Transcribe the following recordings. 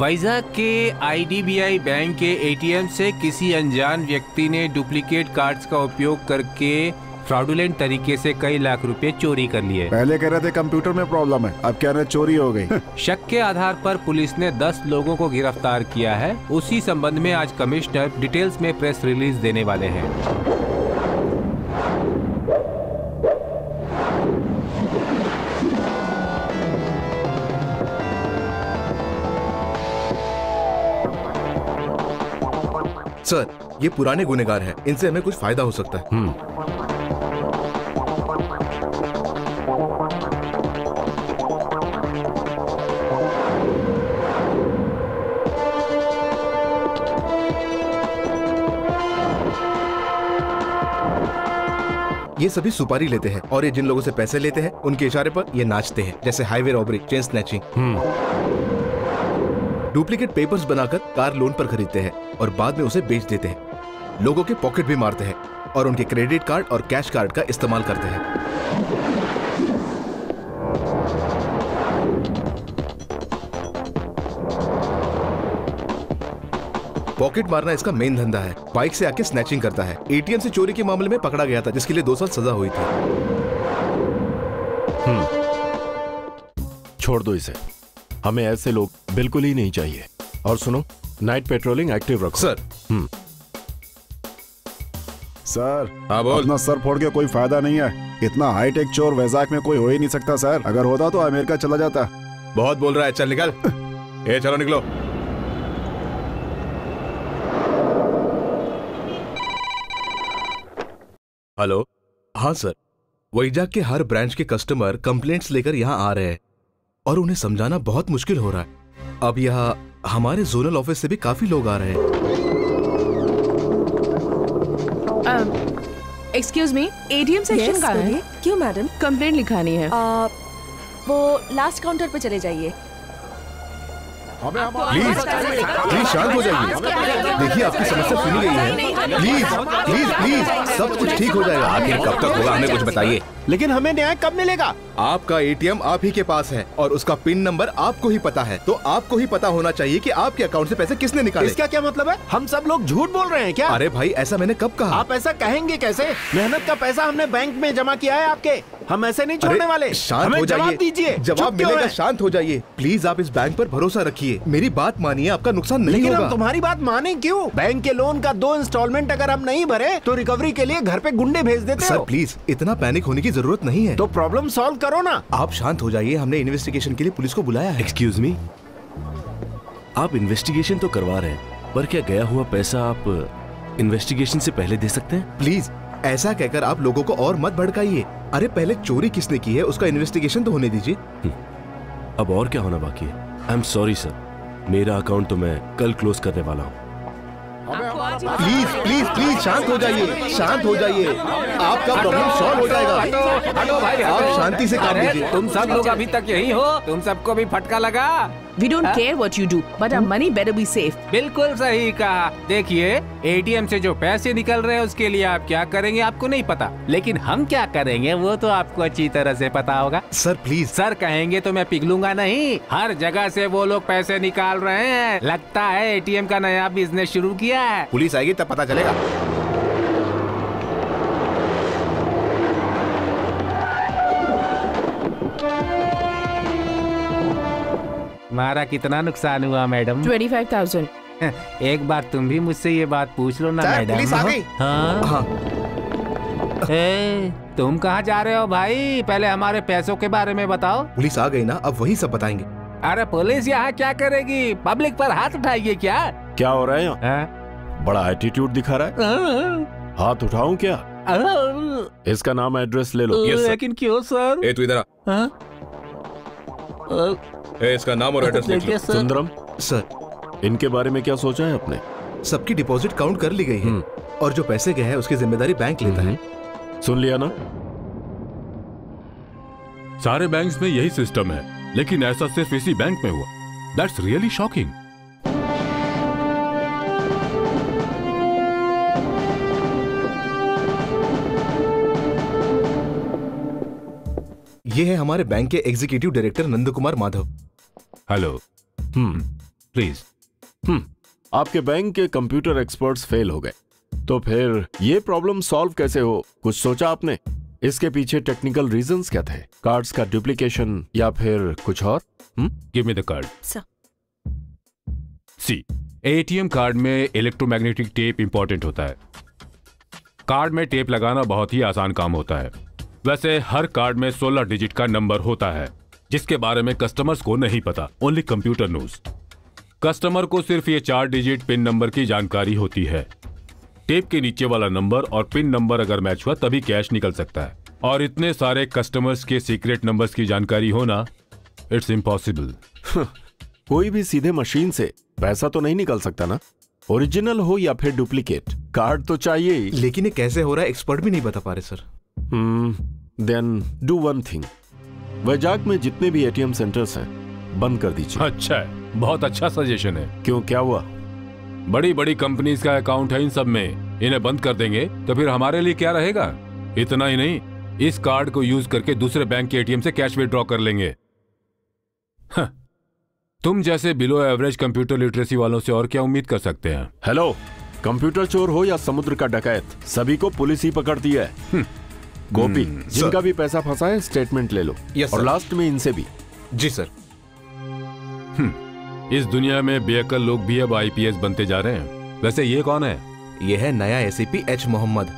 वाइजाग के IDBI bank के ATM से किसी अनजान व्यक्ति ने डुप्लीकेट कार्ड्स का उपयोग करके फ्रॉडुलेंट तरीके से कई लाख रुपए चोरी कर लिए। पहले कह रहे थे कंप्यूटर में प्रॉब्लम है, अब कह रहे चोरी हो गई। शक के आधार पर पुलिस ने 10 लोगों को गिरफ्तार किया है। उसी संबंध में आज कमिश्नर डिटेल्स में प्रेस रिलीज देने वाले हैं। सर, ये पुराने गुनेगार हैं, इनसे हमें कुछ फायदा हो सकता है। ये सभी सुपारी लेते हैं और ये जिन लोगों से पैसे लेते हैं उनके इशारे पर ये नाचते हैं, जैसे highway robbery, chain snatching. Duplicate papers बनाकर कार लोन पर खरीदते हैं और बाद में उसे बेच देते हैं। लोगों के पॉकेट भी मारते हैं और उनके क्रेडिट कार्ड और कैश कार्ड का इस्तेमाल करते हैं। पॉकेट मारना इसका मेन धंधा है। बाइक से आके स्नैचिंग करता है। एटीएम से चोरी के मामले में पकड़ा गया था, जिसके लिए 2 साल सजा हुई थी। छोड़ दो इसे, हमें ऐसे लोग बिल्कुल ही नहीं चाहिए। और सुनो, नाइट पेट्रोलिंग एक्टिव रखो। सर सर, अपना सर फोड़ के कोई फायदा नहीं है। इतना हाईटेक चोर वैजाक में कोई हो ही नहीं सकता सर। अगर होता तो अमेरिका चला जाता। बहुत बोल रहा है, चल निकल। ए चलो निकलो। हेलो, हाँ सर, वैजाक के हर ब्रांच के कस्टमर कंप्लेंट्स लेकर यहाँ आ रहे हैं और उन्हें समझाना बहुत मुश्किल हो रहा है। अब यहाँ हमारे जोनल ऑफिस से भी काफी लोग आ रहे हैं। एक्सक्यूज मी, एडीएम सेक्शन का है? क्यों मैडम? कंप्लेंट लिखानी है। वो लास्ट काउंटर पे चले जाइए। प्लीज प्लीज शांत हो जाइए। देखिए आपकी समस्या सुनी गई है। प्लीज प्लीज प्लीज सब कुछ ठीक हो जाएगा। आखिर कब तक होगा, हमें कुछ बताइए। लेकिन हमें न्याय कब मिलेगा? आपका एटीएम आप ही के पास है और उसका पिन नंबर आपको ही पता है, तो आपको ही पता होना चाहिए कि आपके अकाउंट से पैसे किसने निकाले। इसका क्या मतलब है? हम सब लोग झूठ बोल रहे हैं क्या? अरे भाई, ऐसा मैंने कब कहा? आप ऐसा कहेंगे कैसे? मेहनत का पैसा हमने बैंक में जमा किया है आपके, हम ऐसे नहीं छोड़ने वाले। शांत हो जाइए, जवाब मिलेगा। शांत हो जाइए प्लीज। आप इस बैंक पर भरोसा रखिए, मेरी बात मानिए, आपका नुकसान नहीं होगा। हम तुम्हारी बात माने क्यों? बैंक के लोन का 2 इंस्टॉलमेंट अगर हम नहीं भरे तो रिकवरी के लिए घर पे गुंडे भेज देते हैं। सर प्लीज, इतना पैनिक होने की जरूरत नहीं है। तो प्रॉब्लम सॉल्व करो ना। आप शांत हो जाइए, हमने इन्वेस्टिगेशन के लिए पुलिस को बुलाया है। एक्सक्यूज मी, आप इन्वेस्टिगेशन तो करवा रहे हैं, पर क्या गया हुआ पैसा आप इन्वेस्टिगेशन से पहले दे सकते हैं? प्लीज ऐसा कहकर आप लोगों को और मत भड़काइए। अरे पहले चोरी किसने की है उसका इन्वेस्टिगेशन तो होने दीजिए। अब और क्या होना बाकी है? आई एम सॉरी सर, मेरा अकाउंट तो मैं कल क्लोज करने वाला हूँ। प्लीज प्लीज प्लीज शांत हो जाइए, शांत हो जाइए, आपका प्रॉब्लम सॉल्व हो जाएगा। आप शांति से काम लीजिए। तुम सब लोग अभी तक यही हो, तुम सबको भी फटका लगा। We don't care what you do, but our money better be safe. बिल्कुल सही कहा। देखिए, एटीएम से जो पैसे निकल रहे हैं उसके लिए आप क्या करेंगे आपको नहीं पता, लेकिन हम क्या करेंगे वो तो आपको अच्छी तरह से पता होगा। Sir please. सर कहेंगे तो मैं पिघलूंगा नहीं। हर जगह से वो लोग पैसे निकाल रहे हैं, लगता है एटीएम का नया बिजनेस शुरू किया है। पुलिस आएगी तब पता चलेगा। हमारा कितना नुकसान हुआ मैडम? 25,000। एक बार तुम भी मुझसे ये बात पूछ लो ना मैडम। पुलिस आ गई। हाँ। ए, तुम कहाँ जा रहे हो भाई? पहले हमारे पैसों के बारे में बताओ। पुलिस आ गई ना, अब वही सब बताएंगे। अरे पुलिस यहाँ क्या करेगी? पब्लिक पर हाथ उठाएगी क्या? क्या हो रहा है? बड़ा एटीट्यूड दिखा रहा है। हाथ उठाऊँ क्या? इसका नाम एड्रेस ले लो। लेकिन क्यों सर? तू इधर आ। इसका नाम और एड्रेस लिख लो। सुंदरम सर, इनके बारे में क्या सोचा है आपने? सबकी डिपॉजिट काउंट कर ली गई है और जो पैसे गए हैं उसकी जिम्मेदारी बैंक लेता है। सुन लिया ना? सारे बैंक्स में यही सिस्टम है, लेकिन ऐसा सिर्फ इसी बैंक में हुआ। That's really shocking. ये है हमारे बैंक के executive director Nand Kumar Madhav. Hello. Please. आपके बैंक के कंप्यूटर एक्सपर्ट्स फेल हो गए, तो फिर ये प्रॉब्लम सॉल्व कैसे हो, कुछ सोचा आपने? इसके पीछे टेक्निकल रीजंस क्या थे? कार्ड्स का डुप्लीकेशन या फिर कुछ और? Give me the card sir. See, ATM card में इलेक्ट्रोमैग्नेटिक टेप इंपॉर्टेंट होता है। कार्ड में टेप लगाना बहुत ही आसान काम होता है। वैसे हर कार्ड में 16 डिजिट का नंबर होता है, जिसके बारे में कस्टमर्स को नहीं पता, ओनली कंप्यूटर नोज। कस्टमर को सिर्फ ये 4 डिजिट पिन नंबर की जानकारी होती है। टेप के नीचे वाला नंबर और पिन नंबर अगर मैच हुआ तभी कैश निकल सकता है, और इतने सारे कस्टमर्स के सीक्रेट नंबर्स की जानकारी होना, इट्स इम्पॉसिबल। कोई भी सीधे मशीन से पैसा तो नहीं निकल सकता ना, ओरिजिनल हो या फिर डुप्लीकेट, कार्ड तो चाहिए। लेकिन ये कैसे हो रहा है एक्सपर्ट भी नहीं बता पा रहे sir. Then do one thing, Vizag में जितने भी एटीएम सेंटर्स हैं बंद कर दीजिए। अच्छा है, बहुत अच्छा सजेशन है। क्यों, क्या हुआ? बड़ी बड़ी कंपनीज का अकाउंट है इन सब में, इन्हें बंद कर देंगे तो फिर हमारे लिए क्या रहेगा? इतना ही नहीं, इस कार्ड को यूज करके दूसरे बैंक के एटीएम से कैश विड्रॉ कर लेंगे। हाँ, तुम जैसे बिलो एवरेज कंप्यूटर लिटरेसी वालों से और क्या उम्मीद कर सकते हैं? हेलो, कंप्यूटर चोर हो या समुद्र का डकैत, सभी को पुलिस ही पकड़ती है। गोपी, जिनका भी पैसा फंसा है स्टेटमेंट ले लो। Yes sir. और लास्ट में इनसे भी। जी सर। इस दुनिया में बेअक्ल लोग भी अब आईपीएस बनते जा रहे हैं। वैसे ये कौन है? ये है नया एसीपी एच मोहम्मद।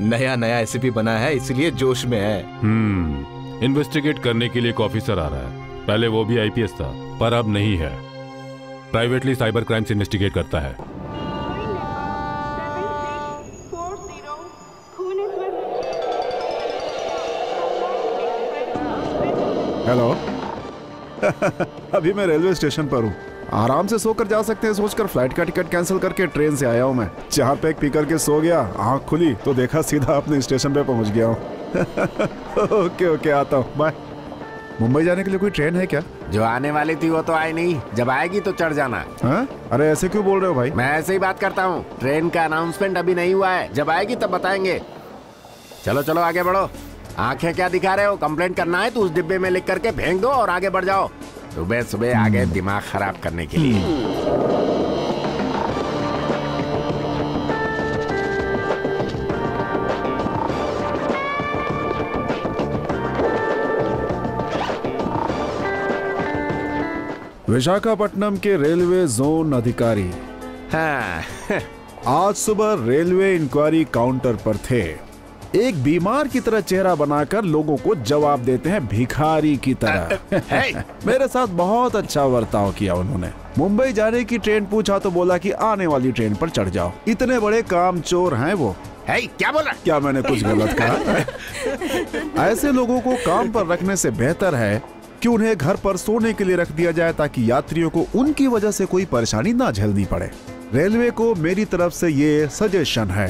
नया एसीपी बना है इसलिए जोश में है। इन्वेस्टिगेट करने के लिए एक ऑफिसर आ रहा है। पहले वो भी आईपीएस था, पर अब नहीं है। प्राइवेटली साइबर क्राइम से इन्वेस्टिगेट करता है। हेलो। अभी मैं रेलवे स्टेशन पर हूँ, आराम से सोकर जा सकते हैं सोचकर फ्लाइट का टिकट कैंसिल करके ट्रेन से आया हूँ मैं। 4 पैक पी करके सो गया, आँख खुली तो देखा सीधा अपने स्टेशन पे पहुँच गया हूँ। ओके आता हूँ, बाय। मुंबई जाने के लिए कोई ट्रेन है क्या? जो आने वाली थी वो तो आई नहीं, जब आएगी तो चढ़ जाना। हाँ? अरे ऐसे क्यों बोल रहे हो भाई? मैं ऐसे ही बात करता हूँ, ट्रेन का अनाउंसमेंट अभी नहीं हुआ है, जब आएगी तब बताएंगे। चलो आगे बढ़ो। आंखें क्या दिखा रहे हो? कंप्लेंट करना है तो उस डिब्बे में लिख करके फेंक दो और आगे बढ़ जाओ। सुबह आगे दिमाग खराब करने के लिए। विशाखापट्टनम के रेलवे जोन अधिकारी। हाँ। आज सुबह रेलवे इंक्वायरी काउंटर पर थे। एक बीमार की तरह चेहरा बनाकर लोगों को जवाब देते हैं, भिखारी की तरह। मेरे साथ बहुत अच्छा बर्ताव किया उन्होंने। मुंबई जाने की ट्रेन पूछा तो बोला कि आने वाली ट्रेन पर चढ़ जाओ। इतने बड़े कामचोर हैं वो। क्या बोला? क्या मैंने कुछ गलत कहा? ऐसे लोगों को काम पर रखने से बेहतर है कि उन्हें घर पर सोने के लिए रख दिया जाए, ताकि यात्रियों को उनकी वजह से कोई परेशानी ना झेलनी पड़े। रेलवे को मेरी तरफ से ये सजेशन है,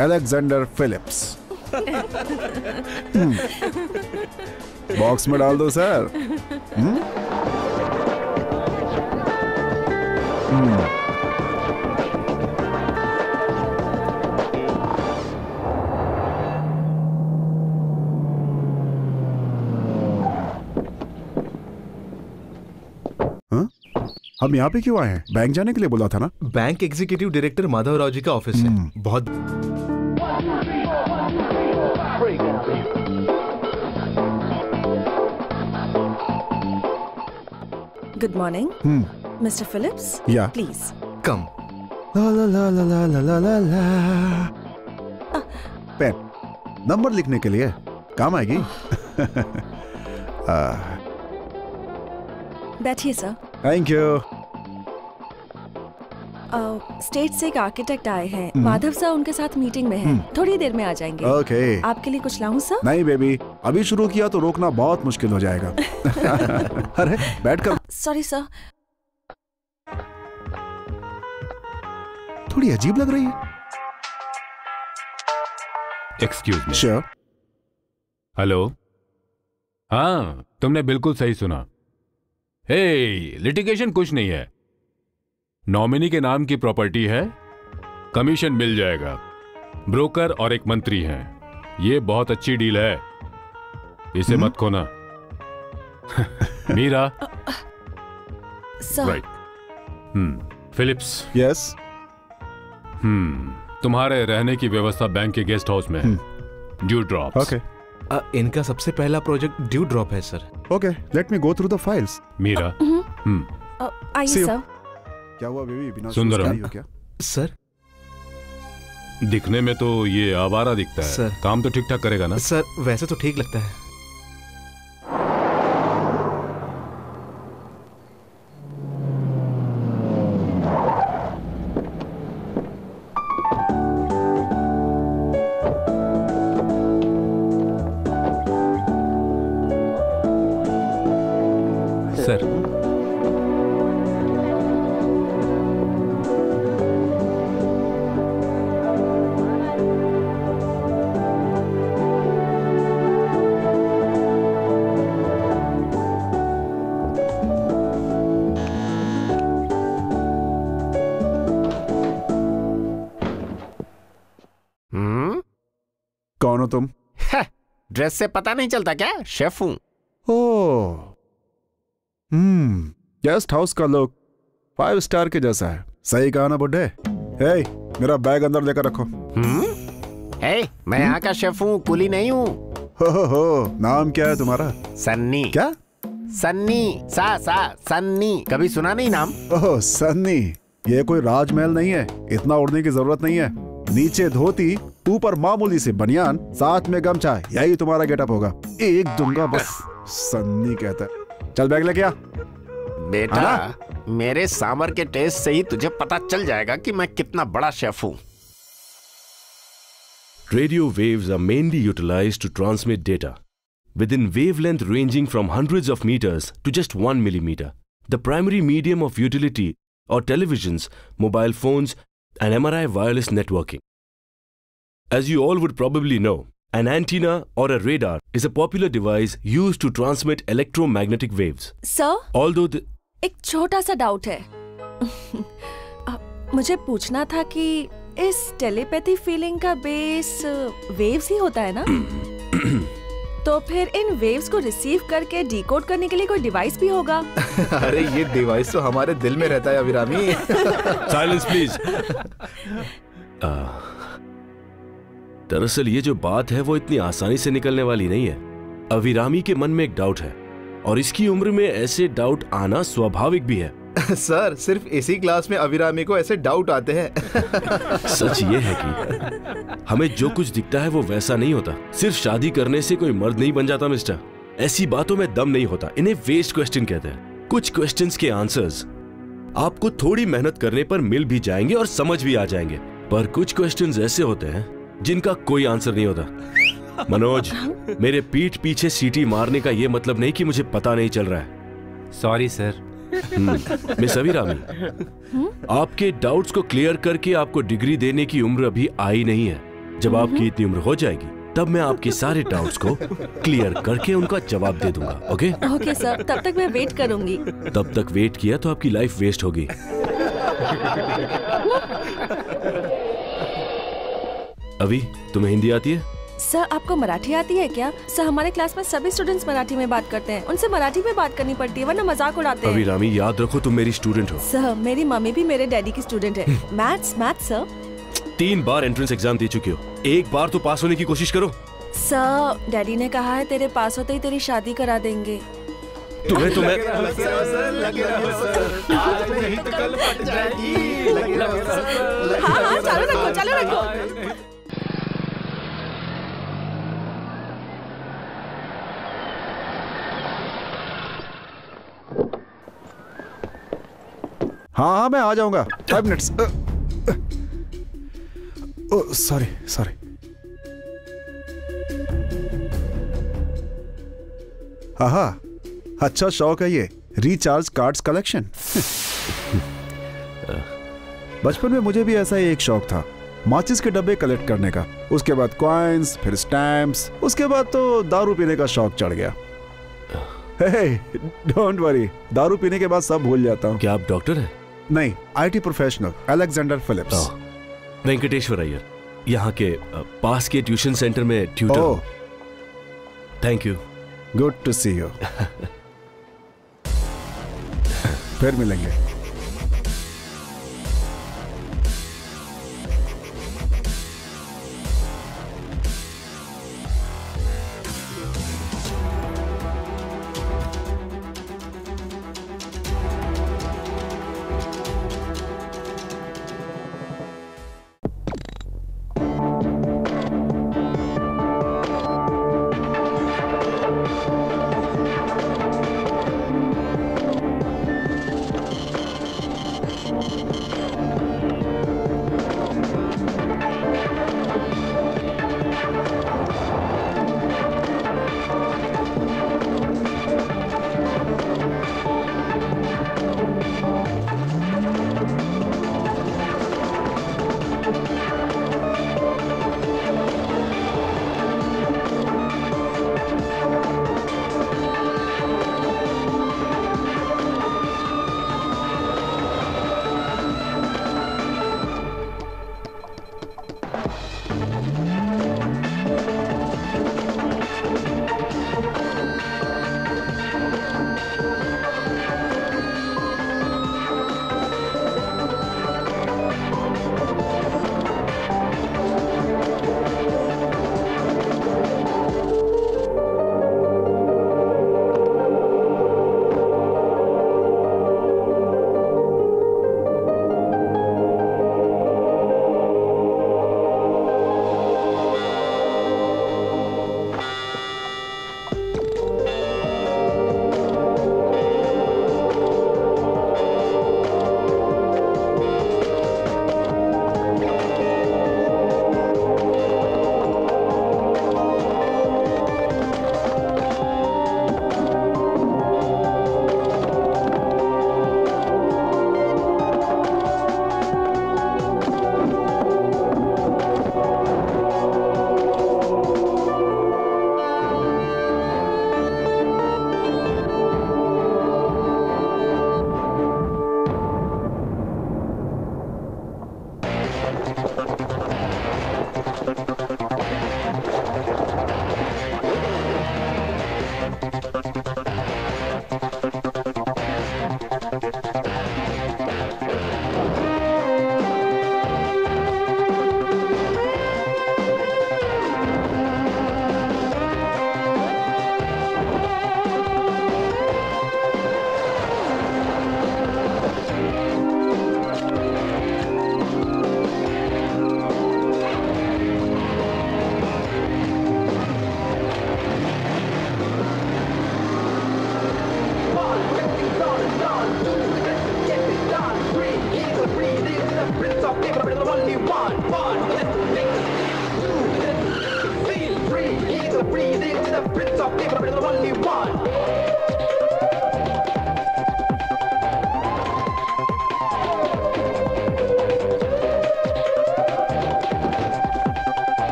एलेक्जेंडर फिलिप्स। बॉक्स में डाल दो सर। हम यहाँ पे क्यों आए हैं? बैंक जाने के लिए बोला था ना। Bank executive director Madhav Rao ji का ऑफिस है। बहुत good morning mister Phillips, please come. ला ला ला ला ला ला ला। पेन, नंबर लिखने के लिए काम आएगी। बैठिए सर। Thank you. स्टेट से एक आर्किटेक्ट आए हैं, माधव सर उनके साथ मीटिंग में हैं, थोड़ी देर में आ जाएंगे। ओके। आपके लिए कुछ लाऊं सर? नहीं बेबी, अभी शुरू किया तो रोकना बहुत मुश्किल हो जाएगा। अरे बैठ कर। सॉरी सर, थोड़ी अजीब लग रही है। Excuse me. श्योर। हेलो। हाँ, तुमने बिल्कुल सही सुना। हे, लिटिगेशन कुछ नहीं है, नॉमिनी के नाम की प्रॉपर्टी है, कमीशन मिल जाएगा। ब्रोकर और एक मंत्री हैं, ये बहुत अच्छी डील है, इसे मत खोना। मीरा, राइट। फिलिप्स। यस। तुम्हारे रहने की व्यवस्था बैंक के गेस्ट हाउस में है। Dew drop. ओके। इनका सबसे पहला प्रोजेक्ट ड्यू ड्रॉप है sir. Okay, let me go through the files. Meera. आई सर। क्या हुआ बेबी, बिना सुंदरम क्या? सर दिखने में तो ये आवारा दिखता है सर, काम तो ठीक ठाक करेगा ना सर? वैसे तो ठीक लगता है। तुम ड्रेस से पता नहीं चलता क्या? शेफ हूं। गेस्ट हाउस का लुक 5 स्टार के जैसा है। सही कहा ना बुड्ढे। मेरा बैग अंदर लेकर रखो। मैं यहाँ का शेफ हूँ, कुली नहीं हूँ। नाम क्या है तुम्हारा? सन्नी। क्या? सन्नी सा सा सन्नी, कभी सुना नहीं नाम? ओह सन्नी, ये कोई राजमहल नहीं है, इतना उड़ने की जरूरत नहीं है। नीचे धोती, ऊपर मामूली से बनियान, साथ में गमछा, यही तुम्हारा गेटअप होगा। एक दूंगा बस, सन्नी कहता है। चल बैग लेके आ। बेटा मेरे सांभर के टेस्ट से ही तुझे पता चल जाएगा कि मैं कितना बड़ा शेफ हूँ। Radio waves are mainly utilised to transmit data with in wavelength ranging from hundreds of metres to just 1 millimeter. The primary medium of utility और televisions, mobile phones and MRI wireless networking. As you all would probably know, an antenna or a radar is a popular device used to transmit electromagnetic waves. Sir? Although the... एक छोटा सा doubt है। मुझे पूछना था कि इस telepathy feeling का बेस वेव्स ही होता है ना? तो फिर इन वेव्स को रिसीव करके डिकोड करने के लिए कोई डिवाइस भी होगा। अरे ये डिवाइस तो हमारे दिल में रहता है अभिरामी। Silence please. दरअसल ये जो बात है वो इतनी आसानी से निकलने वाली नहीं है। अभिरामी के मन में एक डाउट है और इसकी उम्र में ऐसे डाउट आना स्वाभाविक भी है। सर सिर्फ इसी क्लास में अभिरामी को ऐसे डाउट आते हैं। सच ये है कि हमें जो कुछ दिखता है वो वैसा नहीं होता। सिर्फ शादी करने से कोई मर्द नहीं बन जाता मिस्टर। ऐसी बातों में दम नहीं होता, इन्हें वेस्ट क्वेश्चन कहते हैं। कुछ क्वेश्चंस के आंसर्स आपको थोड़ी मेहनत करने पर मिल भी जाएंगे और समझ भी आ जाएंगे, पर कुछ क्वेश्चंस ऐसे होते हैं जिनका कोई आंसर नहीं होता। मनोज मेरे पीठ पीछे सीटी मारने का ये मतलब नहीं कि मुझे पता नहीं चल रहा है। Sorry sir. मिस अभिरामी, आपके डाउट्स को क्लियर करके आपको डिग्री देने की उम्र अभी आई नहीं है। जब आपकी इतनी उम्र हो जाएगी तब मैं आपके सारे डाउट्स को क्लियर करके उनका जवाब दे दूंगा। ओके? ओके सर, तब तक मैं वेट करूंगी। तब तक वेट किया तो आपकी लाइफ वेस्ट होगी। अभी तुम्हें हिंदी आती है? सर आपको मराठी आती है क्या? सर हमारे क्लास में सभी स्टूडेंट्स मराठी में बात करते हैं, उनसे मराठी में बात करनी पड़ती है वरना मजाक उड़ाते हैं। अभिरामी याद रखो तुम मेरी स्टूडेंट हो। सर मेरी मम्मी भी मेरे डैडी की स्टूडेंट है। Maths sir. 3 बार एंट्रेंस एग्जाम दे चुकी हो, एक बार तो पास होने की कोशिश करो। सर डैडी ने कहा है तेरे पास होते ही तेरी शादी करा देंगे। तुम्हें तुम्हें चालू रखो। हाँ मैं आ जाऊंगा 5 मिनट्स। सॉरी। आहा, अच्छा शौक है ये, रिचार्ज कार्ड्स कलेक्शन। बचपन में मुझे भी ऐसा ही एक शौक था, माचिस के डब्बे कलेक्ट करने का। उसके बाद कॉइन्स, फिर स्टैम्प्स, उसके बाद तो दारू पीने का शौक चढ़ गया। डोंट वरी, दारू पीने के बाद सब भूल जाता हूँ। क्या आप डॉक्टर हैं? नहीं, IT professional, Alexander Phillips. Venkateshwar Iyer, यहाँ के पास के ट्यूशन सेंटर में ट्यूटर। Thank you, good to see you. फिर मिलेंगे।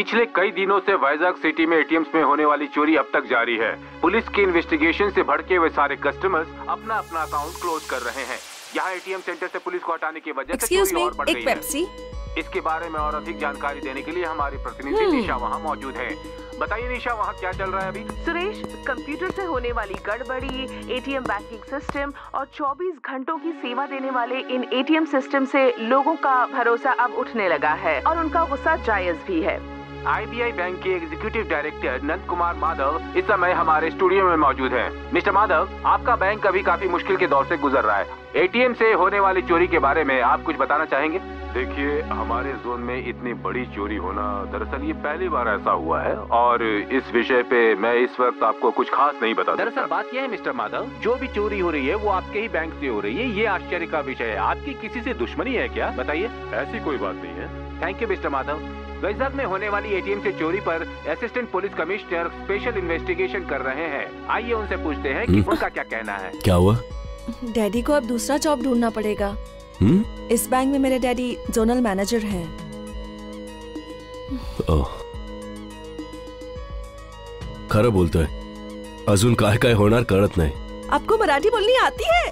पिछले कई दिनों से वाइजाग सिटी में एटीएम्स में होने वाली चोरी अब तक जारी है। पुलिस की इन्वेस्टिगेशन से भड़के हुए सारे कस्टमर्स अपना अपना अकाउंट क्लोज कर रहे हैं। यहाँ एटीएम सेंटर से पुलिस को हटाने की वजह से चोरी और बढ़ गई है। इसके बारे में और अधिक जानकारी देने के लिए हमारी प्रतिनिधि निशा वहाँ मौजूद है। बताइए निशा, वहाँ क्या चल रहा है अभी? सुरेश, कंप्यूटर से होने वाली गड़बड़ी, एटीएम बैंकिंग सिस्टम और 24 घंटों की सेवा देने वाले इन एटीएम सिस्टम से लोगों का भरोसा अब उठने लगा है और उनका गुस्सा जायज भी है। आईबीआई बैंक के एग्जीक्यूटिव डायरेक्टर नंद कुमार माधव इस समय हमारे स्टूडियो में मौजूद हैं। मिस्टर माधव, आपका बैंक अभी काफी मुश्किल के दौर से गुजर रहा है। एटीएम से होने वाली चोरी के बारे में आप कुछ बताना चाहेंगे? देखिए, हमारे जोन में इतनी बड़ी चोरी होना दरअसल ये पहली बार ऐसा हुआ है और इस विषय पे मैं इस वक्त आपको कुछ खास नहीं बता सकता। दरअसल बात यह है मिस्टर माधव, जो भी चोरी हो रही है वो आपके ही बैंक से हो रही है, ये आश्चर्य का विषय है। आपकी किसी से दुश्मनी है क्या? बताइए। ऐसी कोई बात नहीं है। Thank you mister Madhav. Vizag में होने वाली एटीएम से चोरी पर assistant police commissioner special investigation कर रहे हैं। आइए उनसे पूछते हैं कि उनका क्या कहना है। क्या हुआ? डैडी को अब दूसरा जॉब ढूंढना पड़ेगा। इस बैंक में मेरे डैडी जोनल मैनेजर हैं। खरा बोलता है, अजून काय होणार कळत नाही। आपको मराठी बोलनी आती है?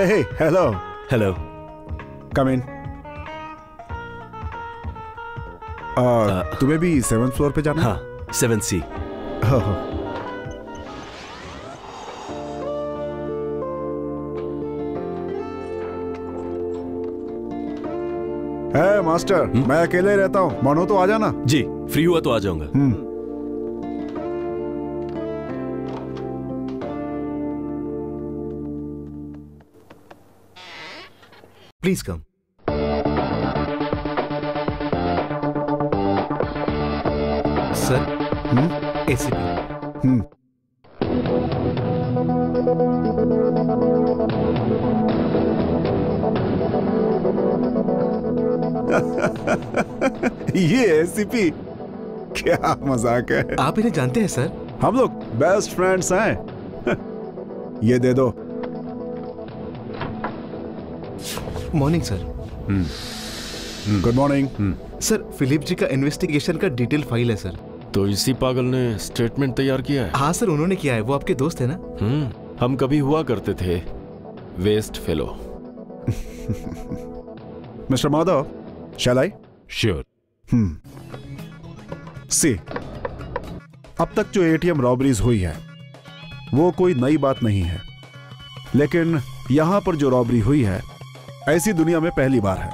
Hey, hello. Hello. Come in. तुम्हें भी 7th floor पे जाना? हाँ, 7C. Hey, मास्टर, मैं अकेले रहता हूँ, मन हो तो आ जाना। जी, फ्री हुआ तो आ जाऊंगा। Please come. Sir, ACP. ये ACP क्या मजाक है। आप इन्हें जानते हैं सर? हम लोग बेस्ट फ्रेंड्स हैं। ये दे दो। Morning sir. Good morning sir. Philip ji का इन्वेस्टिगेशन का डिटेल फाइल है सर। तो इसी पागल ने स्टेटमेंट तैयार किया है? हाँ सर, उन्होंने किया है। वो आपके दोस्त है ना? हम कभी हुआ करते थे waste fellow. Mister Madhav, shall I? Sure. See, अब तक जो एटीएम रॉबरीज हुई है वो कोई नई बात नहीं है, लेकिन यहाँ पर जो रॉबरी हुई है ऐसी दुनिया में पहली बार है।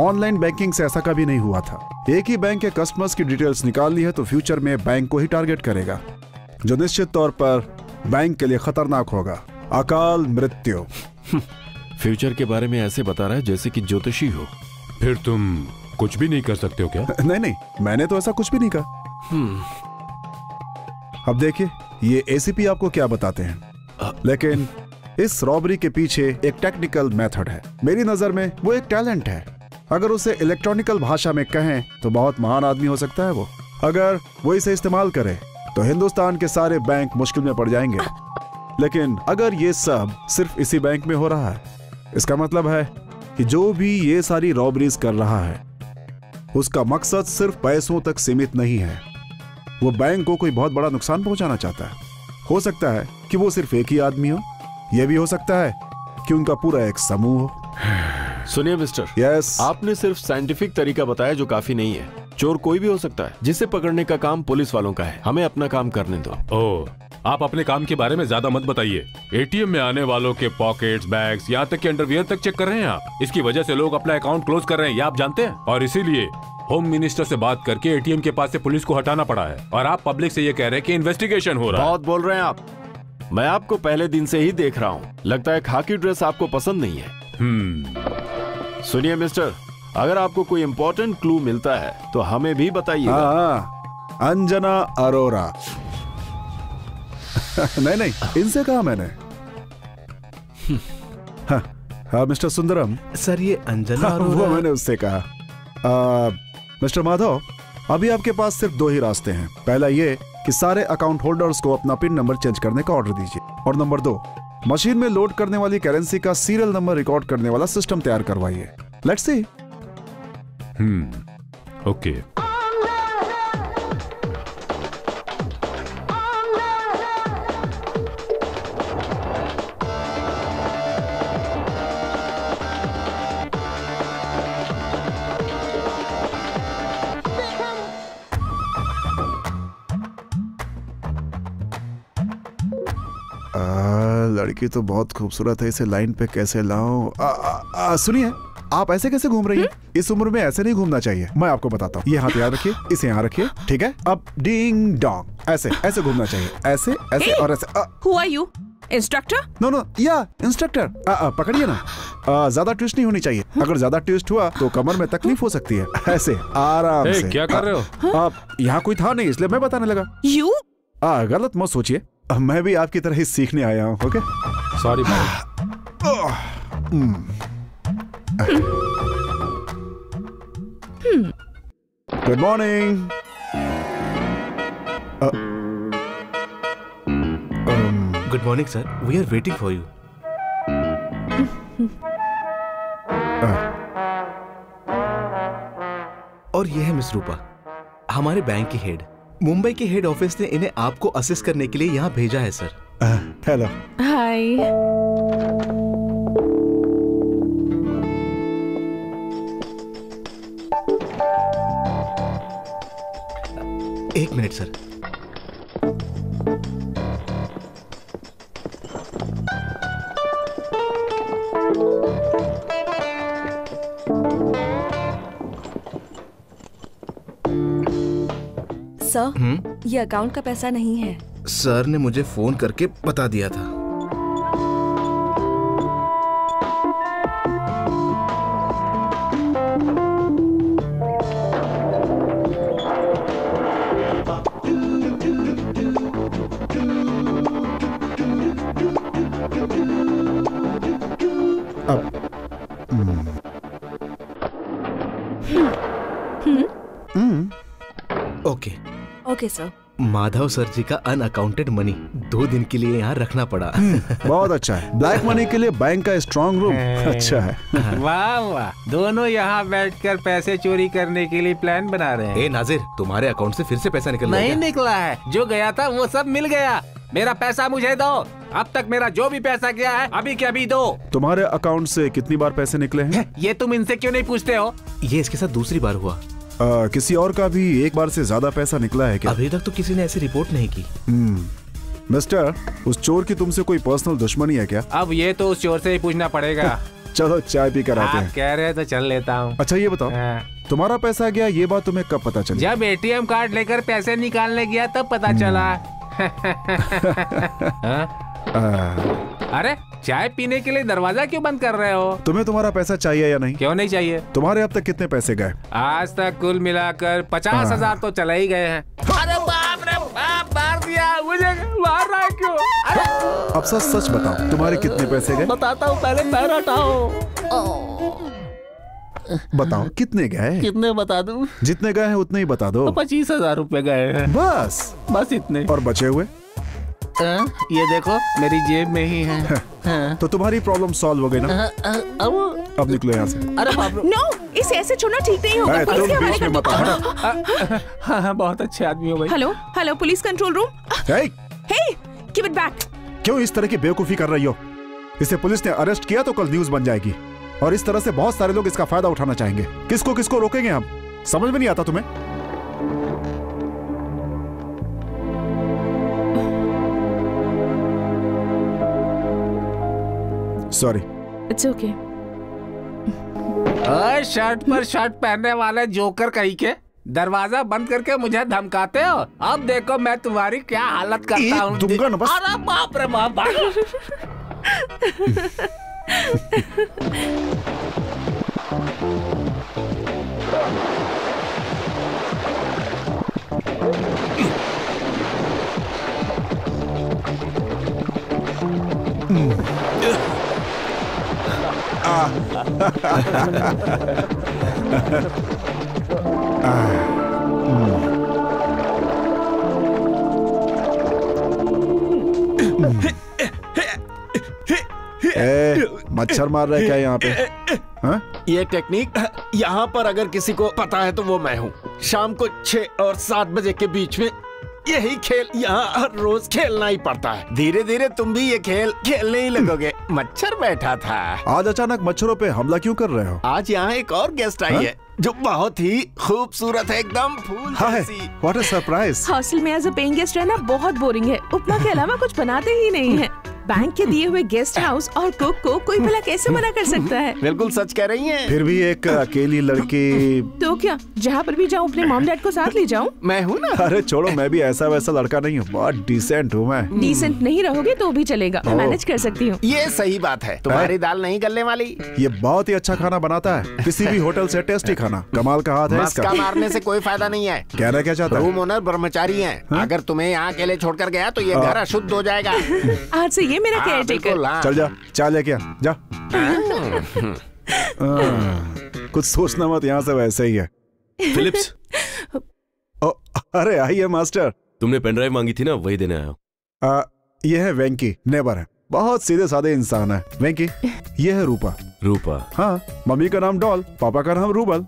ऑनलाइन बैंकिंग से ऐसा कभी नहीं हुआ था। एक ही बैंक के कस्टमर्स की डिटेल्स निकाल ली है तो फ्यूचर में बैंक को ही टारगेट करेगा, जो निश्चित तौर पर बैंक के लिए खतरनाक होगा। अकाल मृत्यु। फ्यूचर के बारे में ऐसे बता रहा है जैसे कि ज्योतिषी हो। फिर तुम कुछ भी नहीं कर सकते हो क्या? नहीं, मैंने तो ऐसा कुछ भी नहीं कहा। अब देखिए, ये एसीपी आपको क्या बताते हैं, लेकिन इस रॉबरी के पीछे एक टेक्निकल मेथड है। मेरी नजर में वो एक टैलेंट है। अगर उसे इलेक्ट्रॉनिकल भाषा में कहें तो बहुत महान आदमी हो सकता है वो। अगर वो इसे इस्तेमाल करे तो हिंदुस्तान के सारे बैंक मुश्किल में पड़ जाएंगे। लेकिन अगर ये सब सिर्फ इसी बैंक में हो रहा है, इसका मतलब है कि जो भी ये सारी रॉबरीज कर रहा है उसका मकसद सिर्फ पैसों तक सीमित नहीं है। वो बैंक को कोई बहुत बड़ा नुकसान पहुंचाना चाहता है। हो सकता है कि वो सिर्फ एक ही आदमी हो, यह भी हो सकता है कि उनका पूरा एक समूह हो। सुनिए मिस्टर, यस, आपने सिर्फ साइंटिफिक तरीका बताया जो काफी नहीं है। चोर कोई भी हो सकता है, जिसे पकड़ने का काम पुलिस वालों का है। हमें अपना काम करने दो। ओह, आप अपने काम के बारे में ज्यादा मत बताइए। एटीएम में आने वालों के पॉकेट्स, बैग्स, यहाँ तक कि अंडरवियर तक चेक कर रहे हैं आप। इसकी वजह से लोग अपना अकाउंट क्लोज कर रहे हैं, ये आप जानते हैं। और इसीलिए होम मिनिस्टर से बात करके एटीएम के पास से पुलिस को हटाना पड़ा है। और आप पब्लिक से ये कह रहे हैं कि इन्वेस्टिगेशन हो रहा है। बहुत बोल रहे हैं आप। मैं आपको पहले दिन से ही देख रहा हूँ, लगता है खाकी ड्रेस आपको पसंद नहीं है। सुनिए मिस्टर, अगर आपको कोई इम्पोर्टेंट क्लू मिलता है तो हमें भी बताइए। अंजना अरोरा। नहीं नहीं, इनसे कहा मैंने। हाँ हाँ मिस्टर सुंदरम सर, ये अंजना अरोरा। वो मैंने उससे कहा। मिस्टर माधव, अभी आपके पास सिर्फ दो ही रास्ते हैं। पहला ये कि सारे अकाउंट होल्डर्स को अपना पिन नंबर चेंज करने का ऑर्डर दीजिए, और नंबर दो, मशीन में लोड करने वाली करेंसी का सीरियल नंबर रिकॉर्ड करने वाला सिस्टम तैयार करवाइए। Let's see. ओके। लड़की तो बहुत खूबसूरत है, इसे लाइन पे कैसे लाऊं? सुनिए, आप ऐसे कैसे घूम रही हैं? इस उम्र में ऐसे नहीं घूमना चाहिए, मैं आपको बताता हूँ। ये हाथ यहाँ रखिए, इसे यहाँ रखिए, ठीक है? अब डिंग डॉन्ग, ऐसे ऐसे घूमना चाहिए, ऐसे ऐसे hey, और ऐसे। Who are you? Instructor? No no, yeah, instructor. पकड़िए ना। ज्यादा ट्विस्ट नहीं होनी चाहिए। अगर ज्यादा ट्विस्ट हुआ तो कमर में तकलीफ हो सकती है। ऐसे आराम hey, से। क्या कर रहे हो आप? यहाँ कोई था नहीं, इसलिए मैं बताने लगा। यू गलत मत सोचिए, मैं भी आपकी तरह ही सीखने आया हूँ। Okay, sorry. Good morning. Good morning sir, we are waiting for you. और ये है मिस रूपा, हमारे बैंक की हेड। मुंबई के हेड ऑफिस ने इन्हें आपको असिस्ट करने के लिए यहाँ भेजा है सर। हेलो। हाय। एक मिनट सर। सर, ये अकाउंट का पैसा नहीं है। सर ने मुझे फोन करके बता दिया था। माधव सर जी का अनअकाउंटेड मनी 2 दिन के लिए यहाँ रखना पड़ा। बहुत अच्छा है। ब्लैक मनी के लिए बैंक का स्ट्रांग रूम अच्छा है। वाह वाह, दोनों यहाँ बैठकर पैसे चोरी करने के लिए प्लान बना रहे हैं। ए नाजिर, तुम्हारे अकाउंट से फिर से पैसा निकल नहीं निकला है। जो गया था वो सब मिल गया। मेरा पैसा मुझे दो। अब तक मेरा जो भी पैसा गया है अभी के अभी दो। तुम्हारे अकाउंट से कितनी बार पैसे निकले हैं? ये तुम इनसे क्यों नहीं पूछते हो? ये इसके साथ दूसरी बार हुआ। किसी और का भी एक बार से ज्यादा पैसा निकला है क्या? अभी तक तो किसी ने ऐसी रिपोर्ट नहीं की। मिस्टर, उस चोर की तुमसे कोई पर्सनल दुश्मनी है क्या? अब ये तो उस चोर से ही पूछना पड़ेगा। चलो चाय पी कर आते हैं। आप कह रहे हैं तो चल लेता हूँ। अच्छा ये बताओ, तुम्हारा पैसा गया ये बात तुम्हें कब पता चली? जब ATM कार्ड लेकर पैसे निकालने गया तब पता चला। अरे चाय पीने के लिए दरवाजा क्यों बंद कर रहे हो? तुम्हें तुम्हारा पैसा चाहिए या नहीं? क्यों नहीं चाहिए? तुम्हारे अब तक कितने पैसे गए? आज तक कुल मिलाकर 50,000 तो चले ही गए हैं। अरे बाप रे बाप, मार दिया मुझे। मार रहा है क्यों? अब सच बताओ, तुम्हारे कितने पैसे गए? बताता हूँ, पहले पैर हटाओ। बताओ कितने गए? कितने बता दूं? जितने गए हैं उतने ही बता दो। 25,000 रुपए गए हैं। बस इतने। और बचे हुए? ये देखो मेरी जेब में ही है। तो तुम्हारी प्रॉब्लम सॉल्व हो गई ना? अब निकलो यहाँ से। अरे बाप रे। नो, इसे ऐसे छोड़ना ठीक नहीं होगा। पुलिस के हवाले कर दो। हाँ, बहुत अच्छे आदमी हो भाई। Hello hello, police control room. Hey, give it back. क्यों इस तरह की बेवकूफी कर रही हो? इसे पुलिस ने अरेस्ट किया तो कल न्यूज बन जाएगी और इस तरह से बहुत सारे लोग इसका फायदा उठाना चाहेंगे। किसको किसको रोकेंगे हम? समझ में नहीं आता तुम्हें। Sorry, it's okay. ओए, शर्ट पर शर्ट पहनने वाले जोकर कहीं के, दरवाजा बंद करके मुझे धमकाते हो? अब देखो मैं तुम्हारी क्या हालत करता हूँ। अरे बाप रे बाप। मच्छर मार रहा है क्या यहाँ पे? हा? ये टेक्निक यहाँ पर अगर किसी को पता है तो वो मैं हूँ। शाम को 6 और 7 बजे के बीच में यही खेल यहाँ हर रोज खेलना ही पड़ता है। धीरे धीरे तुम भी ये खेल खेलने ही लगोगे। मच्छर बैठा था। आज अचानक मच्छरों पे हमला क्यों कर रहे हो? आज यहाँ एक और गेस्ट आई है जो बहुत ही खूबसूरत है, एकदम फूल जैसी। What a surprise. हॉस्टल में एज अ पेइंग गेस्ट रहना बहुत बोरिंग है। उपमा के अलावा कुछ बनाते ही नहीं है। बैंक के दिए हुए गेस्ट हाउस और कुक को कोई भला कैसे मना कर सकता है? बिल्कुल सच कह रही हैं। फिर भी एक अकेली लड़की। तो क्या, जहाँ पर भी जाऊँ अपने मॉम डैड को साथ ले जाऊँ? मैं हूँ ना। अरे छोड़ो, मैं भी ऐसा वैसा लड़का नहीं हूँ, बहुत डिसेंट हूँ मैं। डिसेंट नहीं रहोगे तो भी चलेगा, मैं मैनेज कर सकती हूँ। ये सही बात है। तुम्हारी दाल नहीं गलने वाली। ये बहुत ही अच्छा खाना बनाता है, किसी भी होटल से टेस्टी खाना। कमाल का हाथ है इसका। मारने से कोई फायदा नहीं है। कहना क्या चाहता है? रूम ओनर ब्रह्मचारी है। अगर तुम्हें यहाँ अकेले छोड़ कर गया तो ये घर अशुद्ध हो जाएगा। आज से ये मेरा केयर टेकर। चल जा, चाल लेके जा। कुछ सोचना मत, यहाँ से वैसे ही है। फिलिप्स। अरे आई है मास्टर। तुमने पेनड्राइव मांगी थी ना, वही देने आया हूँ। ये है वेंकी, नेबर है, बहुत सीधे साधे इंसान है। वेंकी, ये है रूपा। रूपा, हाँ। मम्मी का नाम डॉल, पापा का नाम रूबल।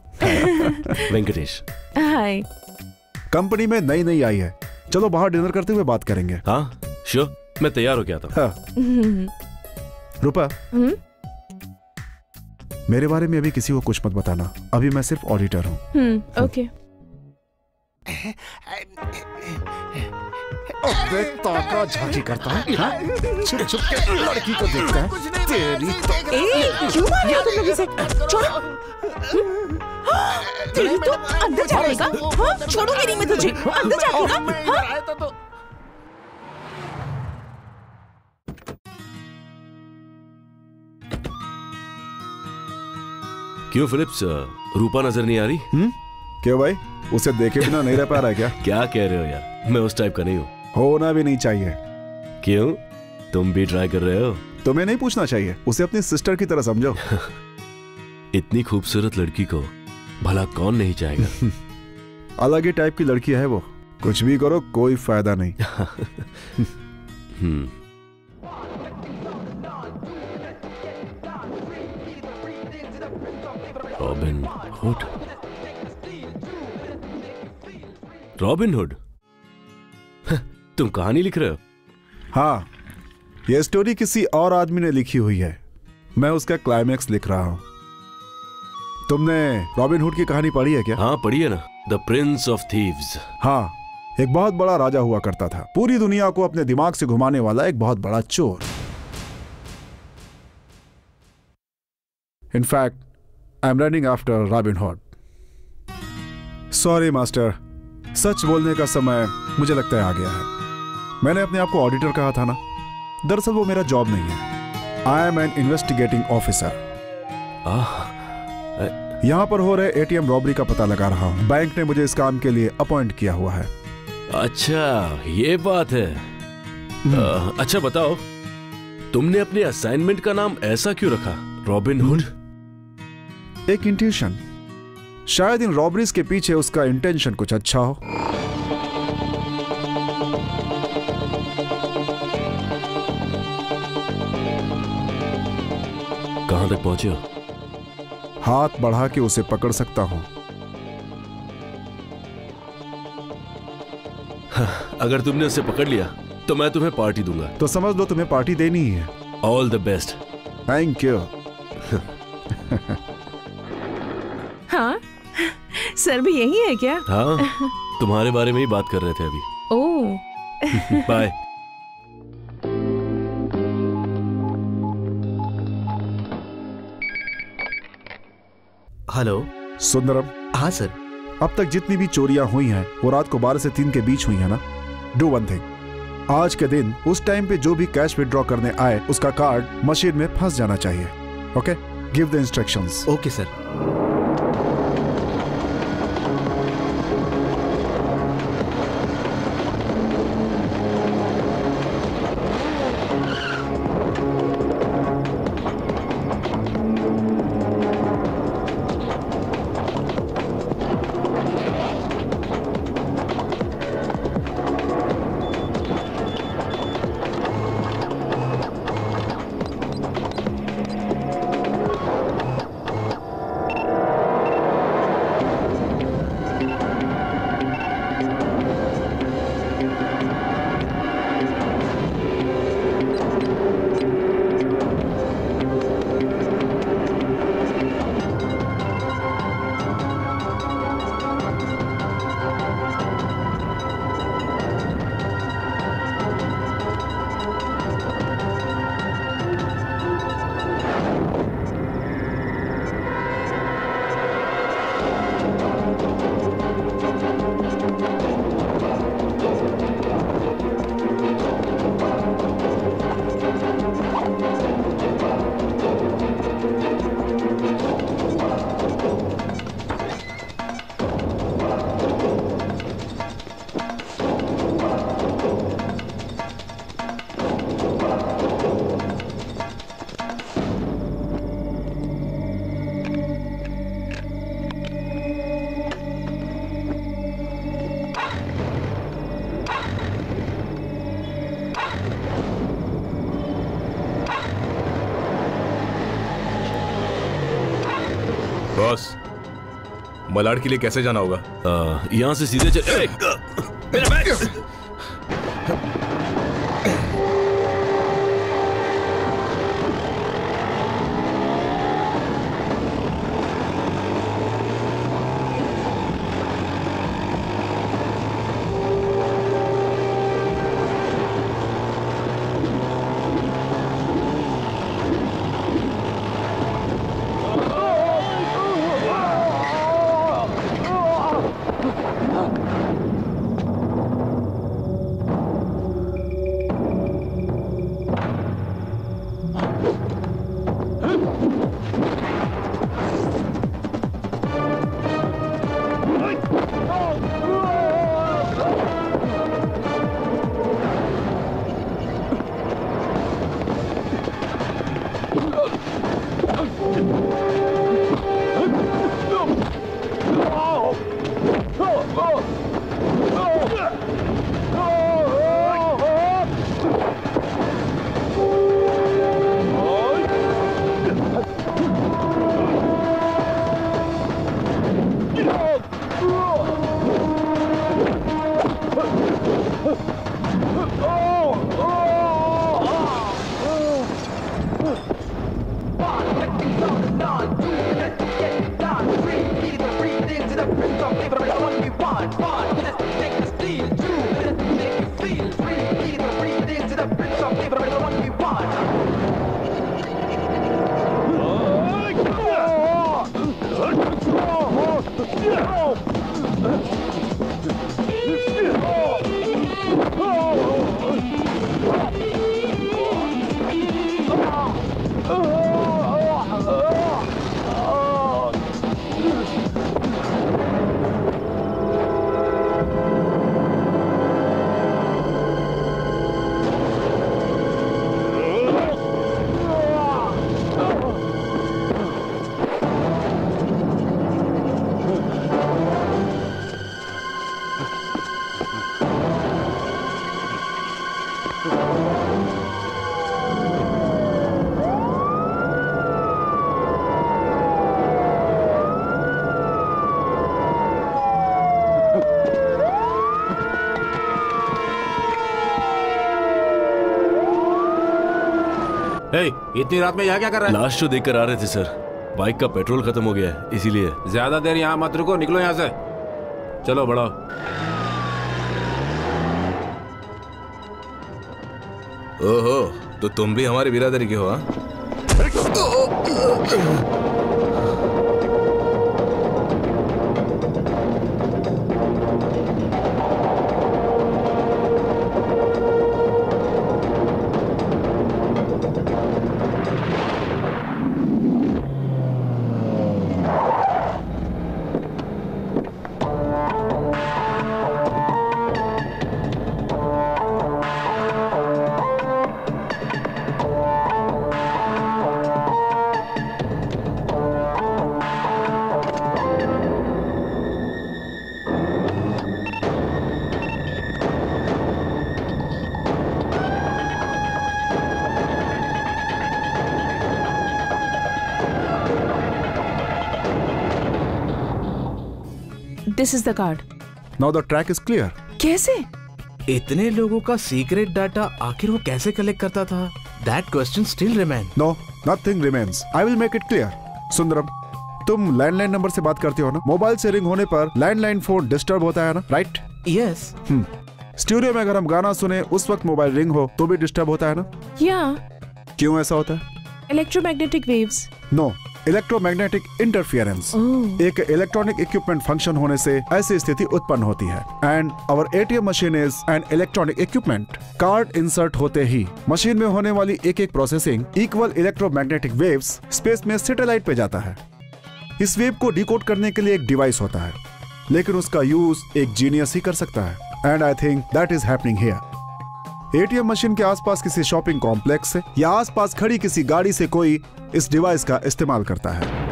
वेंकटेश। हाय। कंपनी में नई नई आई है, चलो बाहर डिनर करते हुए बात करेंगे। हाँ श्योर, मैं तैयार हो गया था। हाँ। रूपा, मेरे बारे में अभी किसी को कुछ मत बताना, अभी मैं सिर्फ ऑडिटर हूँ। ओके। ताका झांकी करता है, छुप छुप के लड़की को देखता है। तेरी तो ए, क्यों मार रहे हो तुम लोग इसे? छोड़ो, तेरी तो अंदर जाएगा। हाँ, छोड़ूंगी नहीं मैं तुझे, अंदर जाएगा। क्यों फिलिप्स, रूपा नजर नहीं आ रही? क्यों भाई, उसे देखे बिना नहीं रह पा रहा है क्या? क्या कह रहे हो यार, मैं उस टाइप का नहीं हूँ। होना भी नहीं चाहिए। क्यों, तुम भी ट्राई कर रहे हो? तुम्हें नहीं पूछना चाहिए, उसे अपनी सिस्टर की तरह समझो। इतनी खूबसूरत लड़की को भला कौन नहीं चाहेगा। अलग ही टाइप की लड़की है वो, कुछ भी करो कोई फायदा नहीं। Robin hood. रॉबिन हुड, तुम कहानी लिख रहे हो? हाँ, यह स्टोरी किसी और आदमी ने लिखी हुई है, मैं उसका क्लाइमैक्स लिख रहा हूँ। तुमने रॉबिन हुड की कहानी पढ़ी है क्या? हाँ पढ़ी है ना, द प्रिंस ऑफ थीव्स। हाँ, एक बहुत बड़ा राजा हुआ करता था, पूरी दुनिया को अपने दिमाग से घुमाने वाला एक बहुत बड़ा चोर। In fact I am running after Robin Hood. Sorry master, सच बोलने का समय मुझे लगता है आ गया है। मैंने अपने आप को ऑडिटर कहा था ना, दरअसल वो मेरा जॉब नहीं है। I am an investigating officer. यहाँ पर हो रहे ATM रॉबरी का पता लगा रहा हूँ। बैंक ने मुझे इस काम के लिए अपॉइंट किया हुआ है। अच्छा, ये बात है। अच्छा बताओ, तुमने अपने असाइनमेंट का नाम ऐसा क्यों रखा? Robin hood? एक इंट्यूशन, शायद इन रॉबरीज के पीछे उसका इंटेंशन कुछ अच्छा हो। कहां तक पहुंचे हो? हाथ बढ़ा के उसे पकड़ सकता हूं। अगर तुमने उसे पकड़ लिया तो मैं तुम्हें पार्टी दूंगा। तो समझ लो तुम्हें पार्टी देनी है। All the best. Thank you. हाँ, सर भी यही है क्या? हाँ, तुम्हारे बारे में ही बात कर रहे थे अभी। ओह। बाय। हेलो सुंदरम। हाँ सर। अब तक जितनी भी चोरियां हुई हैं वो रात को 12 से 3 के बीच हुई है ना। डू वन थिंग, आज के दिन उस टाइम पे जो भी कैश विड्रॉ करने आए उसका कार्ड मशीन में फंस जाना चाहिए। Okay, give the instructions. Okay sir. Malad के लिए कैसे जाना होगा? यहाँ से सीधे चल। मेरा बैग! इतनी रात में यहाँ क्या कर रहा है? लाश तो देखकर आ रहे थे सर, बाइक का पेट्रोल खत्म हो गया है इसीलिए। ज्यादा देर यहाँ मत रुको, निकलो यहाँ से, चलो बढ़ाओ। ओहो, तो तुम भी हमारे बिरादरी के हो। This is the card. Now the track is clear. कैसे? इतने लोगों का सीक्रेट डाटा आखिर वो कैसे कलेक्ट करता था? That question still remains. No, nothing remains. I will make it clear. Sundaram, तुम लैंडलाइन नंबर से बात करते हो ना? मोबाइल से रिंग होने पर लैंडलाइन फोन डिस्टर्ब होता है ना? Right? Yes. स्टूडियो में अगर हम गाना सुने उस वक्त मोबाइल रिंग हो तो भी डिस्टर्ब होता है ना? Yeah. क्यों ऐसा होता है? Electromagnetic waves. No. Electromagnetic interference. एक इलेक्ट्रॉनिक इक्विपमेंट फंक्शन होने से ऐसी स्थिति उत्पन्न होती है। And our ATM machine is an electronic equipment. Card insert होते ही मशीन में होने वाली एक एक processing equal electromagnetic waves space में सैटेलाइट पे जाता है। इस वेव को डिकोड करने के लिए एक डिवाइस होता है, लेकिन उसका यूज एक जीनियस ही कर सकता है। And I think that is happening here. ATM machine के आसपास किसी शॉपिंग कॉम्प्लेक्स से या आसपास खड़ी किसी गाड़ी से कोई इस डिवाइस का इस्तेमाल करता है।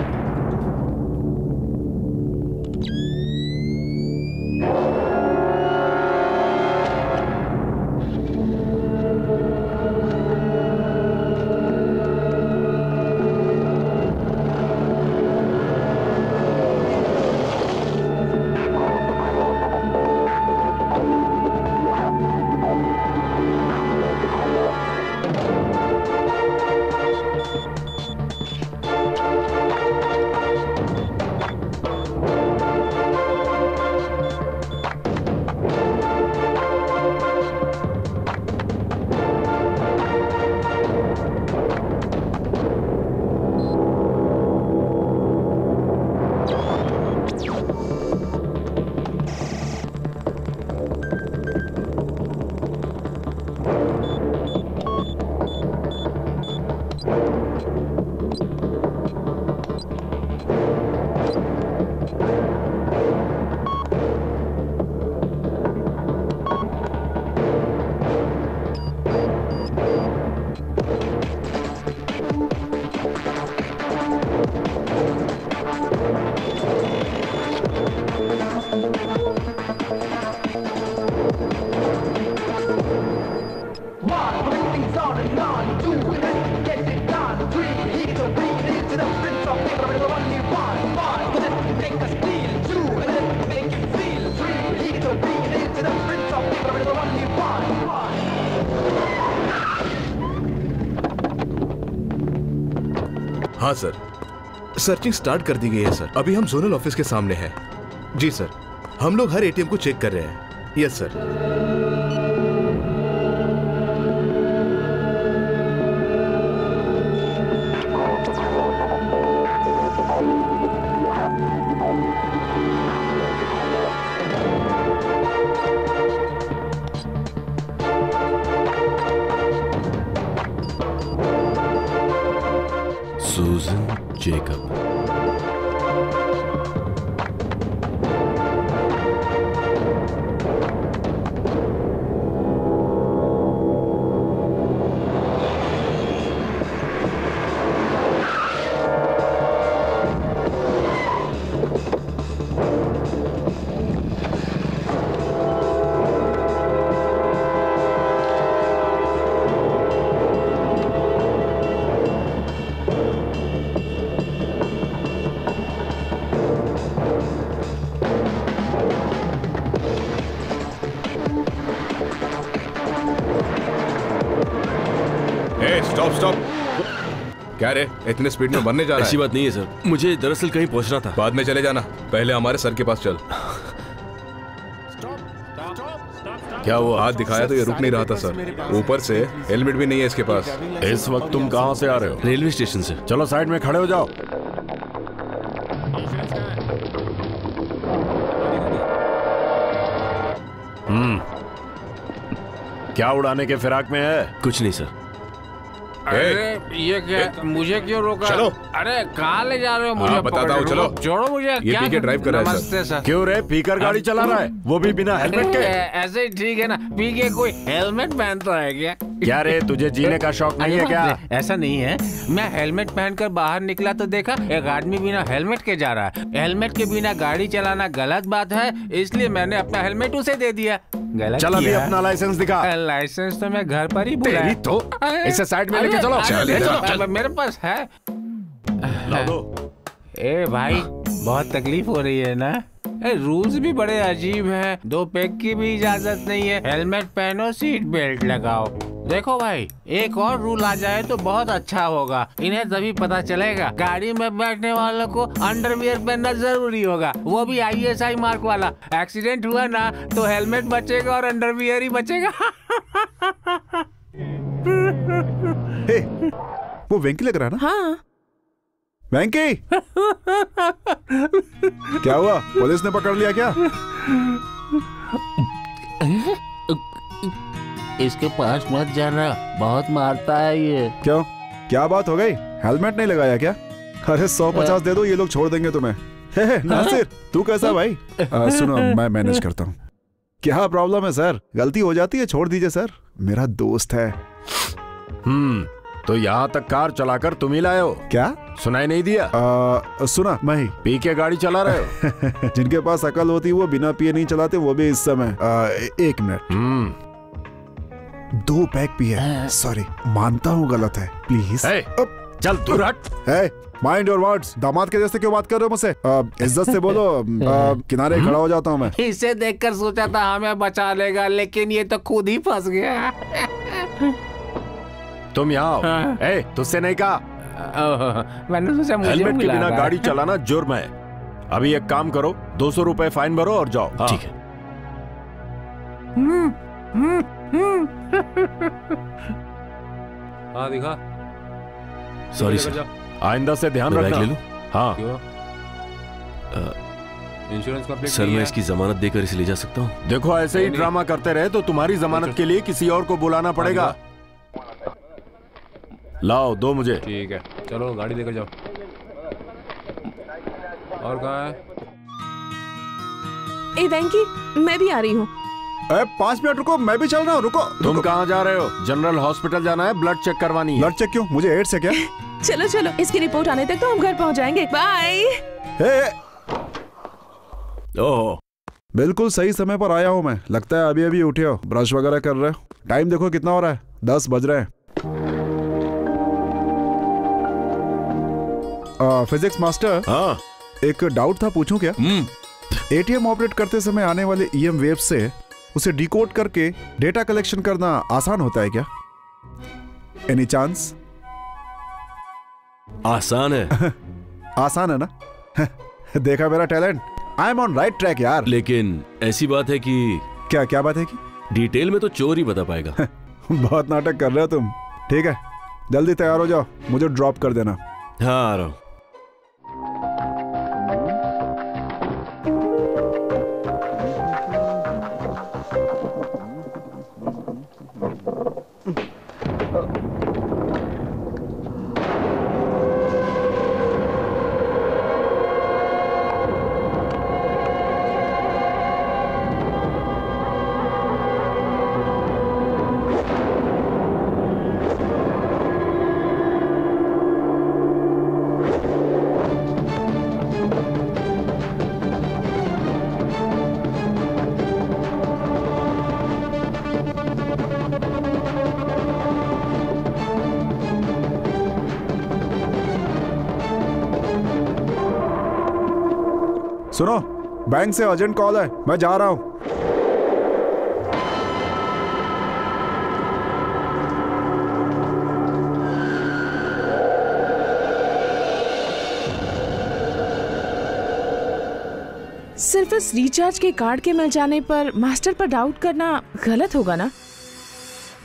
हाँ सर, सर्चिंग स्टार्ट कर दी गई है सर। अभी हम जोनल ऑफिस के सामने हैं। जी सर, हम लोग हर एटीएम को चेक कर रहे हैं। Yes sir. स्टॉप स्टॉप, क्या रे इतने स्पीड में बनने जा रहा है? ऐसी बात नहीं है सर, मुझे दरअसल कहीं पहुंचना था। बाद में चले जाना, पहले हमारे सर के पास चल। क्या वो हाथ दिखाया तो ये रुक नहीं रहा था सर, ऊपर से हेलमेट भी नहीं है इसके पास। इस वक्त तुम कहाँ से आ रहे हो? रेलवे स्टेशन से। चलो साइड में खड़े हो जाओ। क्या उड़ाने के फिराक में है? कुछ नहीं सर। अरे ये क्या, मुझे क्यों रोका? चलो। अरे कहाँ ले जा रहे हो? मुझे बताता हूँ, चलो छोड़ो मुझे। ये पी के ड्राइव कर रहा है सर। क्यों रे पीकर गाड़ी चला रहा है, वो भी बिना हेलमेट के? ऐसे ही ठीक है ना, पी के कोई हेलमेट पहनता है क्या? क्या रे तुझे जीने का शौक नहीं है क्या? ऐसा नहीं है, मैं हेलमेट पहनकर बाहर निकला तो देखा एक आदमी बिना हेलमेट के जा रहा है। हेलमेट के बिना गाड़ी चलाना गलत बात है, इसलिए मैंने अपना हेलमेट उसे दे दिया। चल अभी अपना लाइसेंस दिखा। लाइसेंस तो मैं घर पर ही भूला तो। इसे साइड में लेके चलो। चलो मेरे पास है। ए भाई बहुत तकलीफ हो रही है ना? रूल्स भी बड़े अजीब हैं, दो पैक की भी इजाजत नहीं है। हेलमेट पहनो, सीट बेल्ट लगाओ। देखो भाई एक और रूल आ जाए तो बहुत अच्छा होगा, इन्हें तभी पता चलेगा। गाड़ी में बैठने वालों को अंडरवियर पहनना जरूरी होगा, वो भी ISI मार्क वाला। एक्सीडेंट हुआ ना तो हेलमेट बचेगा और अंडरवियर ही बचेगा। वो वेंकी लग रहा ना? हाँ वेंकी। क्या हुआ, पुलिस ने पकड़ लिया क्या? इसके पास मत जाना, बहुत मारता है ये। क्यों, क्या बात हो गई? हेलमेट नहीं लगाया क्या? अरे 150 दे दो, ये लोग छोड़ देंगे तुम्हें। नासिर तू कैसा भाई? सुनो मैं मैनेज करता हूँ। क्या प्रॉब्लम है सर, गलती हो जाती है, छोड़ दीजिए सर, मेरा दोस्त है। तो यहाँ तक कार चलाकर तुम ही लाए हो क्या? सुनाई नहीं दिया? सुना मैं ही। पी के गाड़ी चला रहे हो। जिनके पास अकल होती वो बिना पिए नहीं चलाते, वो भी इस समय। एक मिनट, 2 पैक पिए। सॉरी मानता हूँ गलत है, प्लीज। चल तू रट। Mind your words. दामाद के जैसे क्यों बात कर रहे हो मुझसे? इज्जत से बोलो। किनारे खड़ा हो जाता हूँ मैं। इसे देखकर सोचा था हमें बचा लेगा, लेकिन ये तो खुद ही फंस गया। तुम यहाँ तुझसे नहीं कहा, मैंने सोचा मुझे हेलमेट के बिना गाड़ी चलाना जुर्म है। अभी एक काम करो, 200 रुपए फाइन भरो और जाओ। ठीक है। हाँ दिखा। सॉरी सर, आइंदा से ध्यान रखना। ले लूं? हाँ। इंश्योरेंस कंप्लीट सर, मैं इसकी जमानत देकर इसे ले जा सकता हूँ? देखो ऐसे ही ड्रामा करते रहे तो तुम्हारी जमानत के लिए किसी और को बुलाना पड़ेगा। लाओ दो मुझे। ठीक है चलो गाड़ी देकर जाओ। और कहाँ है? ए वेंकी मैं भी आ रही हूँ। 5 मिनट रुको, मैं भी चल रहा हूँ। रुको, तुम कहाँ जा रहे हो? जनरल हॉस्पिटल जाना है, ब्लड चेक करवानी है। ब्लड चेक क्यों? मुझे एड्स है क्या? चलो चलो, इसकी रिपोर्ट आने तक तो हम घर पहुँच जाएंगे। बाय। ओह बिल्कुल सही समय पर आया हूँ मैं। लगता है अभी अभी उठे हो, ब्रश वगैरह कर रहे हो। टाइम देखो कितना हो रहा है, 10 बज रहे हैं। फिजिक्स मास्टर, हाँ एक डाउट था, पूछूं क्या? ATM ऑपरेट करते समय आने वाले EM वेव से उसे डिकोड करके डेटा कलेक्शन करना आसान होता है क्या? Any chance? आसान है। आसान है ना? देखा मेरा talent, I am on right track यार। लेकिन ऐसी बात है कि क्या क्या बात है कि डिटेल में तो चोर ही बता पाएगा। बहुत नाटक कर रहे हो तुम। ठीक है जल्दी तैयार हो जाओ, मुझे ड्रॉप कर देना। हाँ आ रहा हूँ। सुनो बैंक से अर्जेंट कॉल है, मैं जा रहा हूँ। सिर्फ इस रिचार्ज के कार्ड के मिल जाने पर मास्टर पर डाउट करना गलत होगा ना?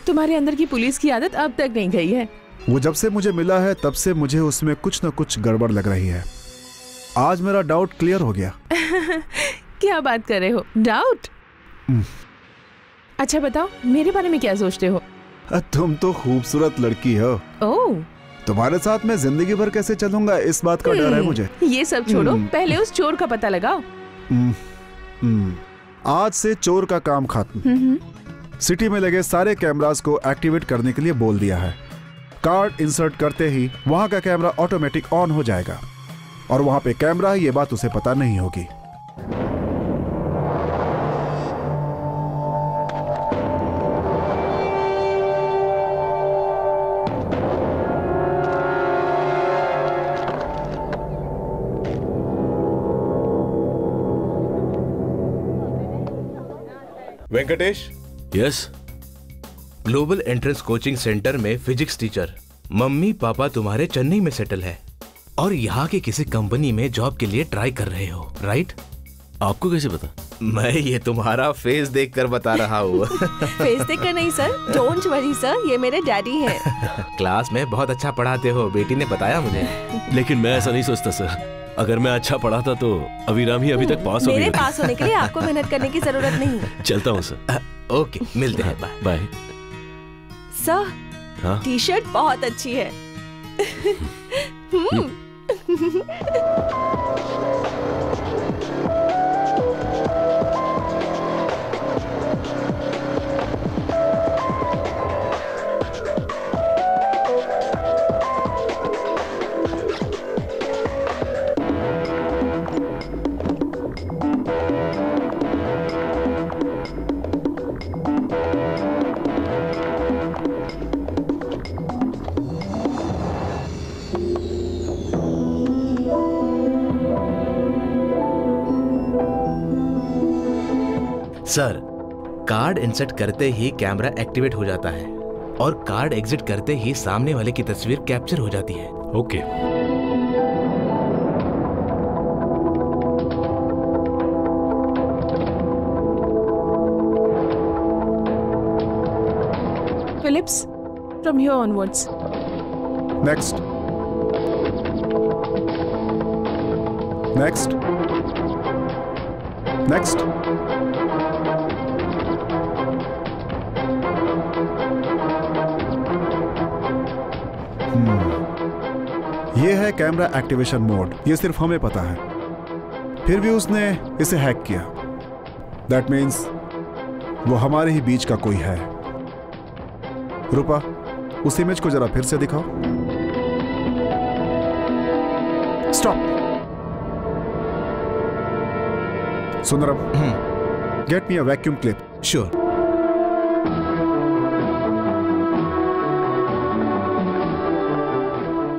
तुम्हारे अंदर की पुलिस की आदत अब तक नहीं गई है। वो जब से मुझे मिला है तब से मुझे उसमें कुछ न कुछ गड़बड़ लग रही है। आज मेरा डाउट क्लियर हो गया। क्या बात कर रहे हो, डाउट? अच्छा बताओ मेरे बारे में क्या सोचते हो? तुम तो खूबसूरत लड़की हो। ओह, तुम्हारे साथ मैं जिंदगी भर कैसे चलूंगा इस बात का डर है मुझे। ये सब छोड़ो, पहले उस चोर का पता लगाओ। आज से चोर का काम खत्म। सिटी में लगे सारे कैमरास को एक्टिवेट करने के लिए बोल दिया है। कार्ड इंसर्ट करते ही वहाँ का कैमरा ऑटोमेटिक ऑन हो जाएगा और वहाँ पे कैमरा है ये बात उसे पता नहीं होगी। Venkatesh. Yes. Global entrance coaching centre में फिजिक्स टीचर। मम्मी पापा तुम्हारे चेन्नई में सेटल है और यहाँ के किसी कंपनी में जॉब के लिए ट्राई कर रहे हो, राइट? आपको कैसे पता? मैं ये तुम्हारा फेस देखकर बता रहा हूँ। फेस देखकर नहीं सर, डोंट वरी सर, ये मेरे डैडी हैं। क्लास में बहुत अच्छा पढ़ाते हो, बेटी ने बताया मुझे। लेकिन मैं ऐसा नहीं सोचता सर। अगर मैं अच्छा पढ़ाता तो अभिरामी अभी तक पास हो गई। मेरे पास होने के लिए आपको मेहनत करने की जरूरत नहीं। चलता हूँ सर। ओके, मिलते हैं, bye bye. Sir T shirt बहुत अच्छी है। सर, कार्ड इंसर्ट करते ही कैमरा एक्टिवेट हो जाता है और कार्ड एग्जिट करते ही सामने वाले की तस्वीर कैप्चर हो जाती है। Okay. Phillips, from here onwards. Next. Next. Next. ये है कैमरा एक्टिवेशन मोड, ये सिर्फ हमें पता है। फिर भी उसने इसे हैक किया। दैट मीन्स वो हमारे ही बीच का कोई है। रूपा, उस इमेज को जरा फिर से दिखाओ। Stop. Sundaram, get me a vacuum clip. Sure.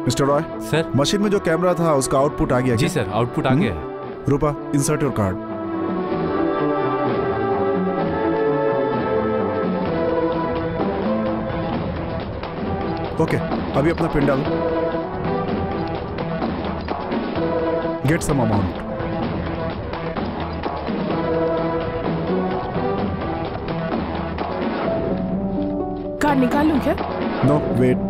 Mister Roy. Sir, machine में जो कैमरा था उसका आउटपुट आ गया। जी सर, आउटपुट आ गया। Rupa, insert your card. Okay, अभी अपना पिन डालो। Get some amount. कार्ड निकाल लूं क्या? No, wait.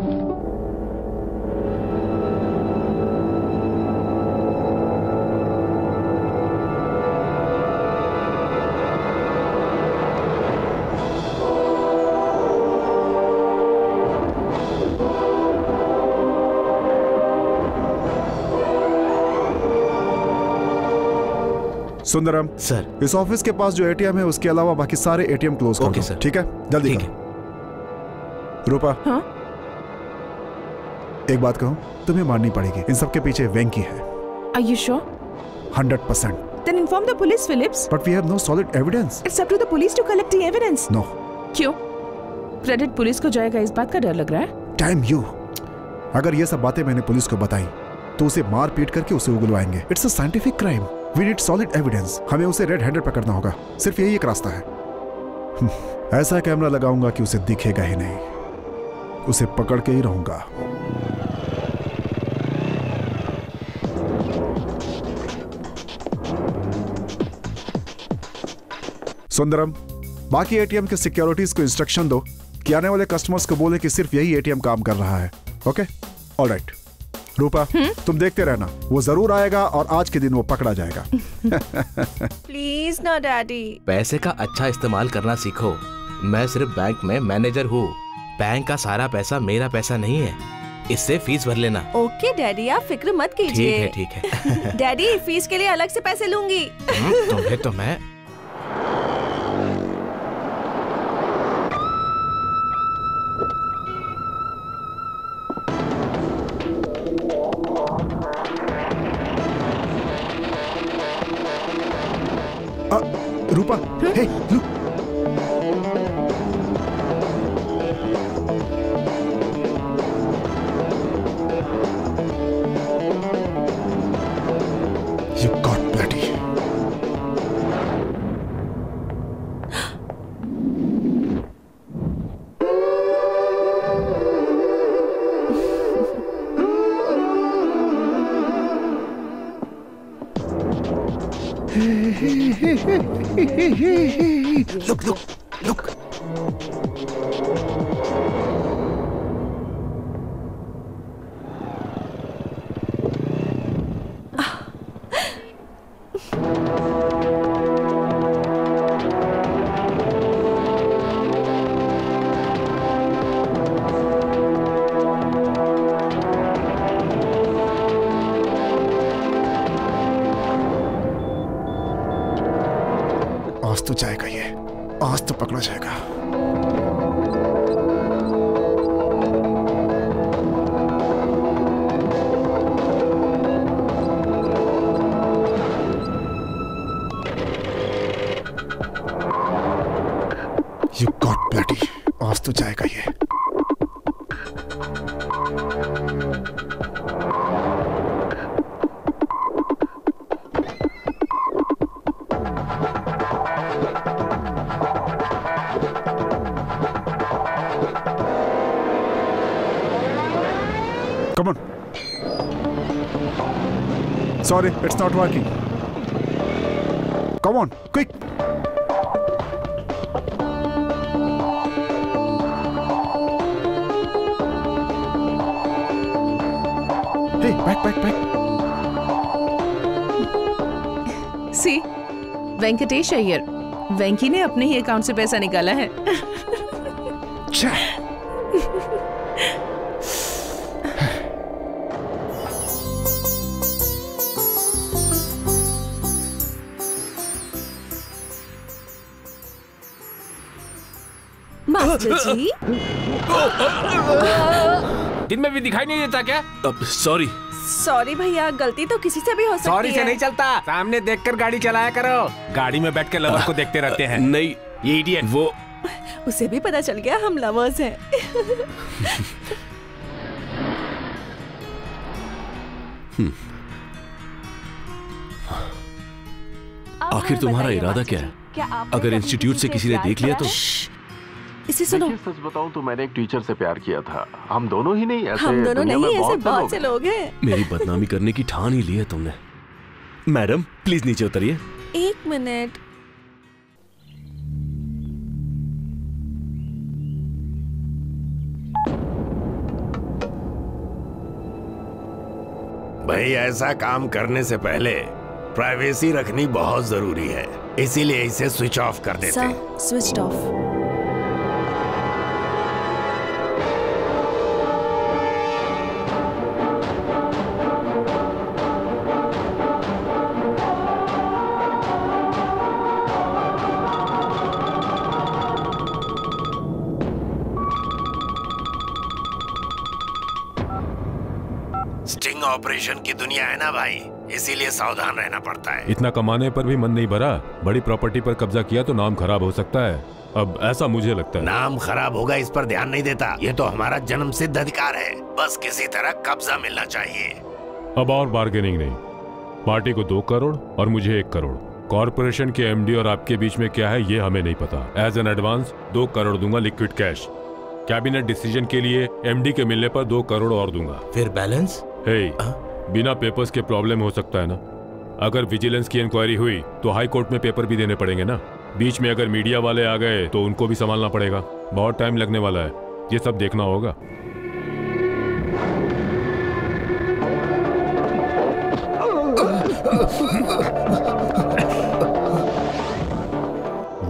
सुंदरम सर, इस ऑफिस के पास जो एटीएम है उसके अलावा बाकी सारे एटीएम क्लोज कर दो, ठीक है? जल्दी करो। रूपा, हाँ? एक बात कहूं, तुम्हें माननी पड़ेगी, इन सब के पीछे वेंकी है। Are you sure? 100%. Then inform the police, Phillips. But we have no solid evidence. It's up to the police to collect the evidence. No. क्यों? क्रेडिट पुलिस को जाएगा, इस बात का डर लग रहा है? Damn you! अगर ये सब बातें मैंने पुलिस को बताई तो उसे मार पीट करके उसे उगलवाएंगे। It's a scientific crime. We need solid evidence. हमें उसे रेड हैंडेड पकड़ना होगा, सिर्फ यही एक रास्ता है। ऐसा कैमरा लगाऊंगा कि उसे दिखेगा ही नहीं, उसे पकड़ के ही रहूंगा। सुंदरम, बाकी एटीएम के सिक्योरिटीज को इंस्ट्रक्शन दो कि आने वाले कस्टमर्स को बोले कि सिर्फ यही एटीएम काम कर रहा है। Okay, alright. रूपा, तुम देखते रहना, वो जरूर आएगा और आज के दिन वो पकड़ा जाएगा। प्लीज ना डैडी। पैसे का अच्छा इस्तेमाल करना सीखो। मैं सिर्फ बैंक में मैनेजर हूँ। बैंक का सारा पैसा मेरा पैसा नहीं है, इससे फीस भर लेना। ओके डैडी, आप फिक्र मत कीजिए। ठीक है, ठीक है। डैडी, फीस के लिए अलग से पैसे लूंगी। तुम्हें तो मैं रूपा, हे, You got bloody. Look, look, look. Sorry, it's not working. Come on, quick. Hey, back, back, back. See, Venkatesh Iyer. Venki ने अपने ही अकाउंट से पैसा निकाला है। जी? दिन में भी दिखाई नहीं देता क्या? अब सॉरी। सॉरी भैया, गलती तो किसी से भी हो सकती है। सॉरी से नहीं चलता, सामने देखकर गाड़ी चलाया करो। गाड़ी में बैठ कर लवर को देखते रहते हैं। नहीं, ये इडियट वो। उसे भी पता चल गया हम लवर्स हैं। आखिर तुम्हारा इरादा क्या है? अगर इंस्टीट्यूट से किसी ने देख लिया तो? इसे सुनो। सच बताऊं तो मैंने एक टीचर से प्यार किया था। हम दोनों ही नहीं, ऐसे हम दोनों नहीं, ऐसे बहुत से लोग हैं। मेरी बदनामी करने की ठान ही ली है तुमने। मैडम प्लीज नीचे उतरिए। एक मिनट। भाई ऐसा काम करने से पहले प्राइवेसी रखनी बहुत जरूरी है, इसीलिए इसे स्विच ऑफ कर देते हैं। Switch off. ऑपरेशन की दुनिया है ना भाई, इसीलिए सावधान रहना पड़ता है। इतना कमाने पर भी मन नहीं भरा। बड़ी प्रॉपर्टी पर कब्जा किया तो नाम खराब हो सकता है। अब ऐसा मुझे लगता है। नाम खराब होगा इस पर ध्यान नहीं देता, ये तो हमारा जन्म सिद्ध अधिकार है। बस किसी तरह कब्जा मिलना चाहिए। अब और बार्गेनिंग नहीं। पार्टी को 2 करोड़ और मुझे 1 करोड़। कॉर्पोरेशन के MD और आपके बीच में क्या है ये हमें नहीं पता। एज एन एडवांस 2 करोड़ दूंगा लिक्विड कैश। कैबिनेट डिसीजन के लिए MD के मिलने पर 2 करोड़ और दूंगा। फिर बैलेंस। Hey, बिना पेपर्स के प्रॉब्लम हो सकता है ना? अगर विजिलेंस की इंक्वायरी हुई तो हाई कोर्ट में पेपर भी देने पड़ेंगे ना। बीच में अगर मीडिया वाले आ गए तो उनको भी संभालना पड़ेगा, बहुत टाइम लगने वाला है, ये सब देखना होगा।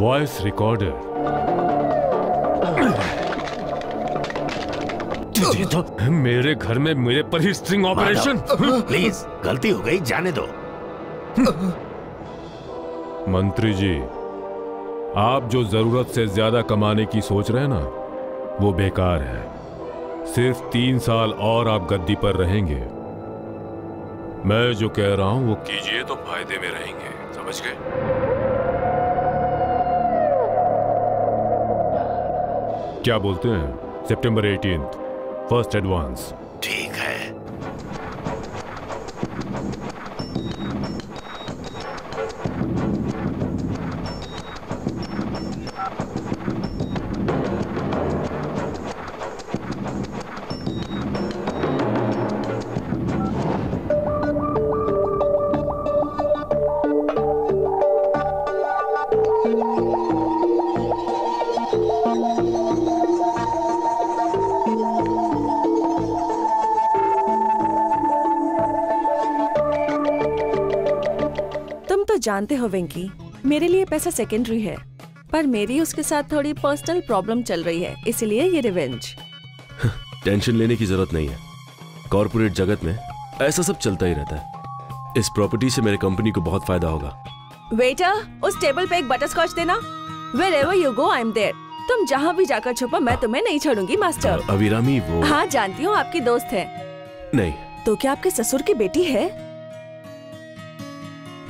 वॉइस रिकॉर्डर तो मेरे घर में मेरे पर ही स्ट्रिंग ऑपरेशन। प्लीज गलती हो गई, जाने दो। मंत्री जी, आप जो जरूरत से ज्यादा कमाने की सोच रहे हैं ना, वो बेकार है। सिर्फ 3 साल और आप गद्दी पर रहेंगे। मैं जो कह रहा हूं वो कीजिए तो फायदे में रहेंगे, समझ गए? क्या बोलते हैं सितंबर 18th, फर्स्ट एडवांस? ठीक है। जानते हो वेंकी, मेरे लिए पैसा सेकेंडरी है, पर मेरी उसके साथ थोड़ी पर्सनल प्रॉब्लम चल रही है, इसलिए ये रिवेंज। टेंशन लेने की जरूरत नहीं है, कॉर्पोरेट जगत में ऐसा सब चलता ही रहता है। इस प्रॉपर्टी से मेरे कंपनी को बहुत फायदा होगा। वेटर, उस टेबल पे एक बटरस्कॉच देना। Wherever you go, I'm there. तुम जहाँ भी जाकर छुपो, मैं तुम्हें नहीं छोड़ूंगी मास्टर। अभिरामी वो, हाँ जानती हूँ, आपकी दोस्त है। नहीं तो क्या आपके ससुर की बेटी है?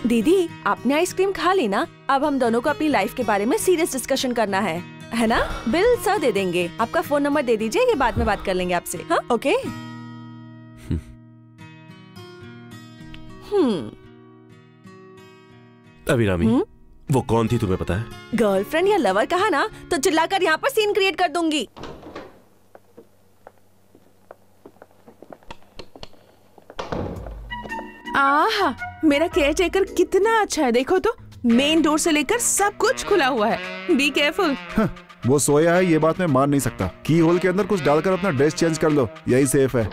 दीदी, आपने आइसक्रीम खा ली ना, अब हम दोनों को अपनी लाइफ के बारे में सीरियस डिस्कशन करना है ना? बिल सर दे देंगे, आपका फोन नंबर दे दीजिए, ये बाद में बात कर लेंगे आपसे। हाँ, ओके। अभिरामी, वो कौन थी तुम्हें पता है? गर्लफ्रेंड या लवर कहा ना, तो चिल्लाकर यहाँ पर सीन क्रिएट कर दूंगी। आहा, मेरा केयर टेकर कितना अच्छा है, देखो तो मेन डोर से लेकर सब कुछ खुला हुआ है। Be careful. वो सोया है, ये बात मैं मान नहीं सकता। की होल के अंदर कुछ डालकर अपना ड्रेस चेंज कर लो, यही सेफ है।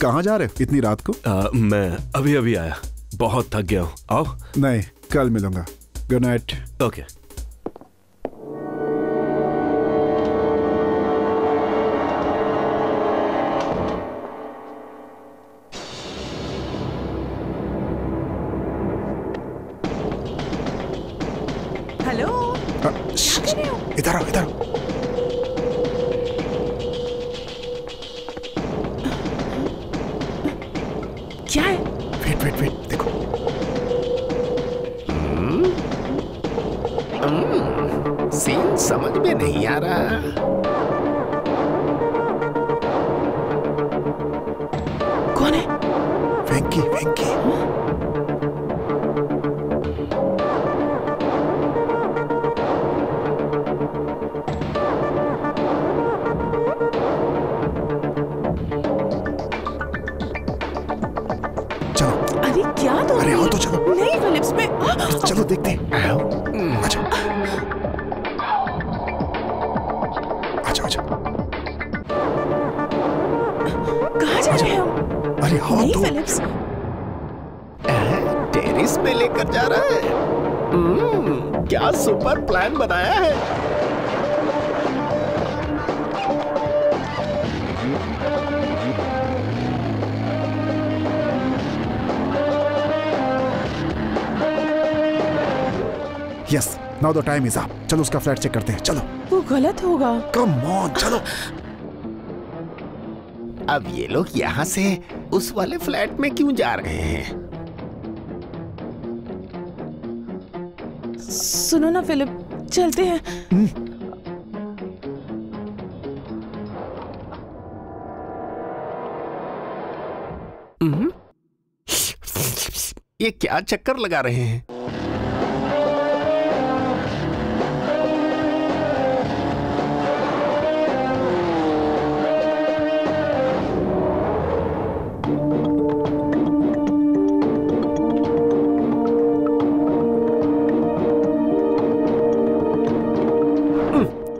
कहाँ जा रहे हो इतनी रात को? मैं अभी अभी आया, बहुत थक गया हूँ। आओ। नहीं, कल मिलूंगा। Good night. ओके। हेलो, इधर आओ, इधर आओ। Now the time is up. चलो उसका फ्लैट चेक करते हैं. चलो. वो गलत होगा. Come on, चलो. अब ये लोग यहाँ से उस वाले फ्लैट में क्यों जा रहे हैं? सुनो ना फिलिप, चलते हैं. ये क्या चक्कर लगा रहे हैं?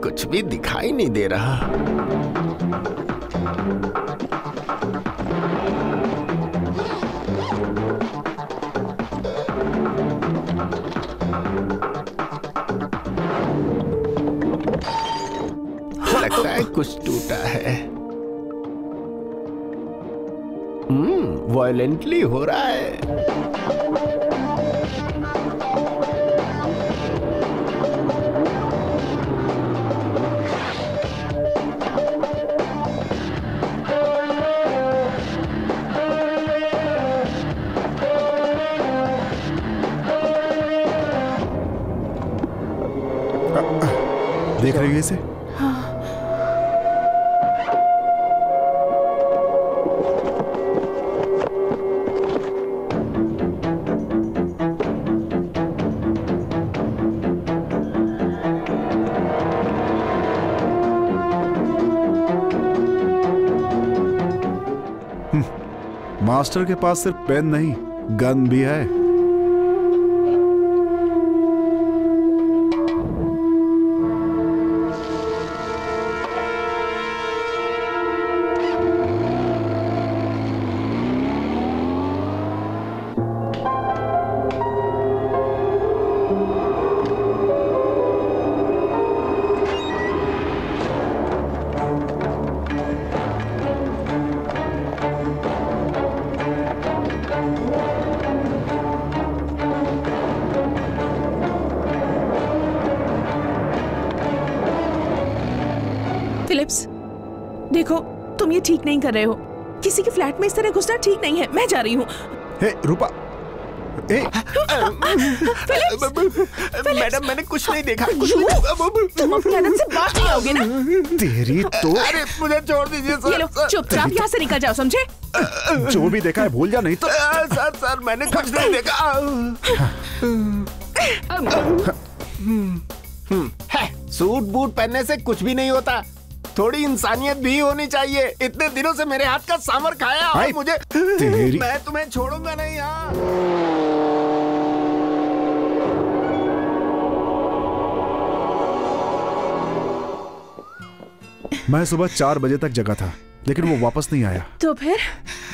कुछ भी दिखाई नहीं दे रहा. कुछ टूटा है. वायलेंटली हो रहा है. देख रही हो इसे? मास्टर के पास सिर्फ पेन नहीं, गन भी है. ठीक नहीं कर रहे हो. किसी के फ्लैट में इस तरह घुसना ठीक नहीं है. मैं जा रही हूँ. हे रूपा. मैडम मैंने कुछ नहीं देखा. तुम अपने आनंद से बाहर नहीं आओगे ना? तेरी तो. अरे मुझे छोड़ दीजिए सर. ये लो, चुपचाप यहाँ से निकल जाओ, समझे? जो भी देखा है भूल जा, नहीं तो. सर सर मैंने कुछ नहीं देखा. सूट बूट पहनने से कुछ भी नहीं होता, थोड़ी इंसानियत भी होनी चाहिए. इतने दिनों से मेरे हाथ का सांभर खाया और मुझे तेरी... मैं तुम्हें छोड़ूंगा नहीं यार. मैं सुबह 4 बजे तक जगा था लेकिन वो वापस नहीं आया. तो फिर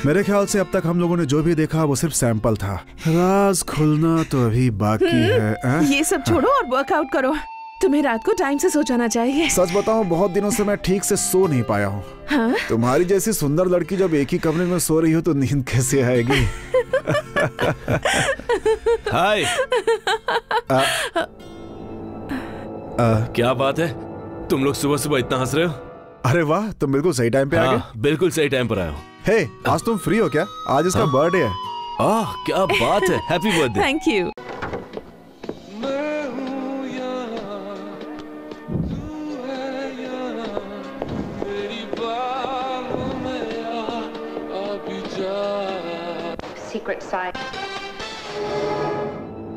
मेरे ख्याल से अब तक हम लोगों ने जो भी देखा वो सिर्फ सैंपल था. राज खुलना तो अभी बाकी है. ये सब छोड़ो और वर्कआउट करो. तुम्हें रात को टाइम से सो जाना चाहिए. सच बताऊं बहुत दिनों से मैं ठीक से सो नहीं पाया हूँ. हाँ? तुम्हारी जैसी सुंदर लड़की जब एक ही कमरे में सो रही हो तो नींद कैसे आएगी? हाय. क्या बात है, तुम लोग सुबह सुबह इतना हंस रहे हो? अरे वाह, तुम बिल्कुल सही टाइम पे आ गए. बिल्कुल सही टाइम पर आया हूँ. हे, आज तुम फ्री हो क्या? आज इसका बर्थडे है. क्या बात है, happy birthday. Thank you.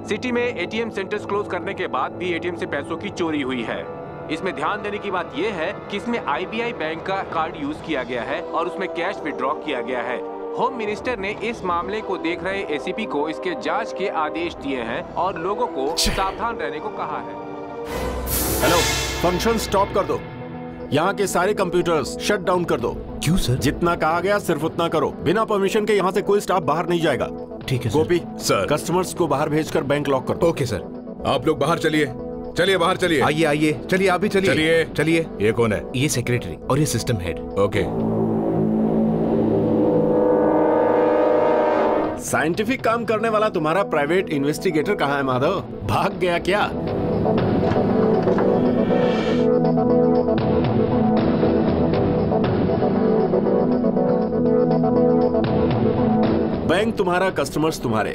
City में एटीएम सेंटर्स क्लोज करने के बाद भी एटीएम से पैसों की चोरी हुई है. इसमें ध्यान देने की बात यह है कि इसमें आईबीआई बैंक का कार्ड यूज किया गया है और उसमें कैश विड्रॉ किया गया है. होम मिनिस्टर ने इस मामले को देख रहे एसीपी को इसके जांच के आदेश दिए हैं और लोगों को सावधान रहने को कहा है. हेलो, फंक्शन स्टॉप कर दो. यहाँ के सारे कंप्यूटर्स शट डाउन कर दो. क्यों सर? जितना कहा गया सिर्फ उतना करो. बिना परमिशन के यहाँ से कोई स्टाफ बाहर नहीं जाएगा. ठीक है सर. गोपी सर, कस्टमर्स को बाहर भेजकर बैंक लॉक कर दो. Okay sir. आप लोग बाहर चलिए. चलिए बाहर चलिए. आइए आइए. चलिए आप भी चलिए. चलिए चलिए. ये कौन है? ये सेक्रेटरी और ये सिस्टम हेड. ओके. साइंटिफिक काम करने वाला तुम्हारा प्राइवेट इन्वेस्टिगेटर कहाँ है माधव? भाग गया क्या? बैंक तुम्हारा, कस्टमर्स तुम्हारे,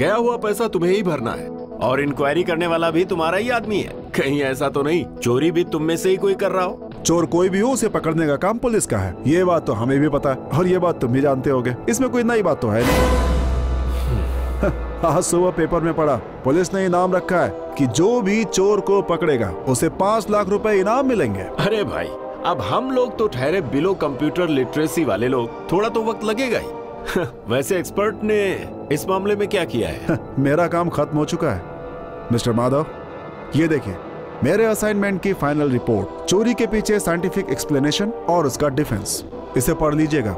गया हुआ पैसा तुम्हें ही भरना है और इंक्वायरी करने वाला भी तुम्हारा ही आदमी है। कहीं ऐसा तो नहीं चोरी भी तुम में से ही कोई कर रहा हो? चोर कोई भी हो उसे पकड़ने का काम पुलिस का है, ये बात तो हमें भी पता है और ये बात तुम भी जानते होगे, इसमें कोई नई बात तो है नहीं। आज सुबह पेपर में पढ़ा, पुलिस ने इनाम रखा है कि जो भी चोर को पकड़ेगा उसे 5 लाख रुपए इनाम मिलेंगे। अरे भाई, अब हम लोग तो ठहरे बिलो कंप्यूटर लिटरेसी वाले लोग, थोड़ा तो वक्त लगेगा ही। वैसे एक्सपर्ट ने इस मामले में क्या किया है? मेरा काम खत्म हो चुका है मिस्टर माधव। ये देखिए मेरे असाइनमेंट की फाइनल रिपोर्ट, चोरी के पीछे साइंटिफिक एक्सप्लेनेशन और उसका डिफेंस, इसे पढ़ लीजिएगा।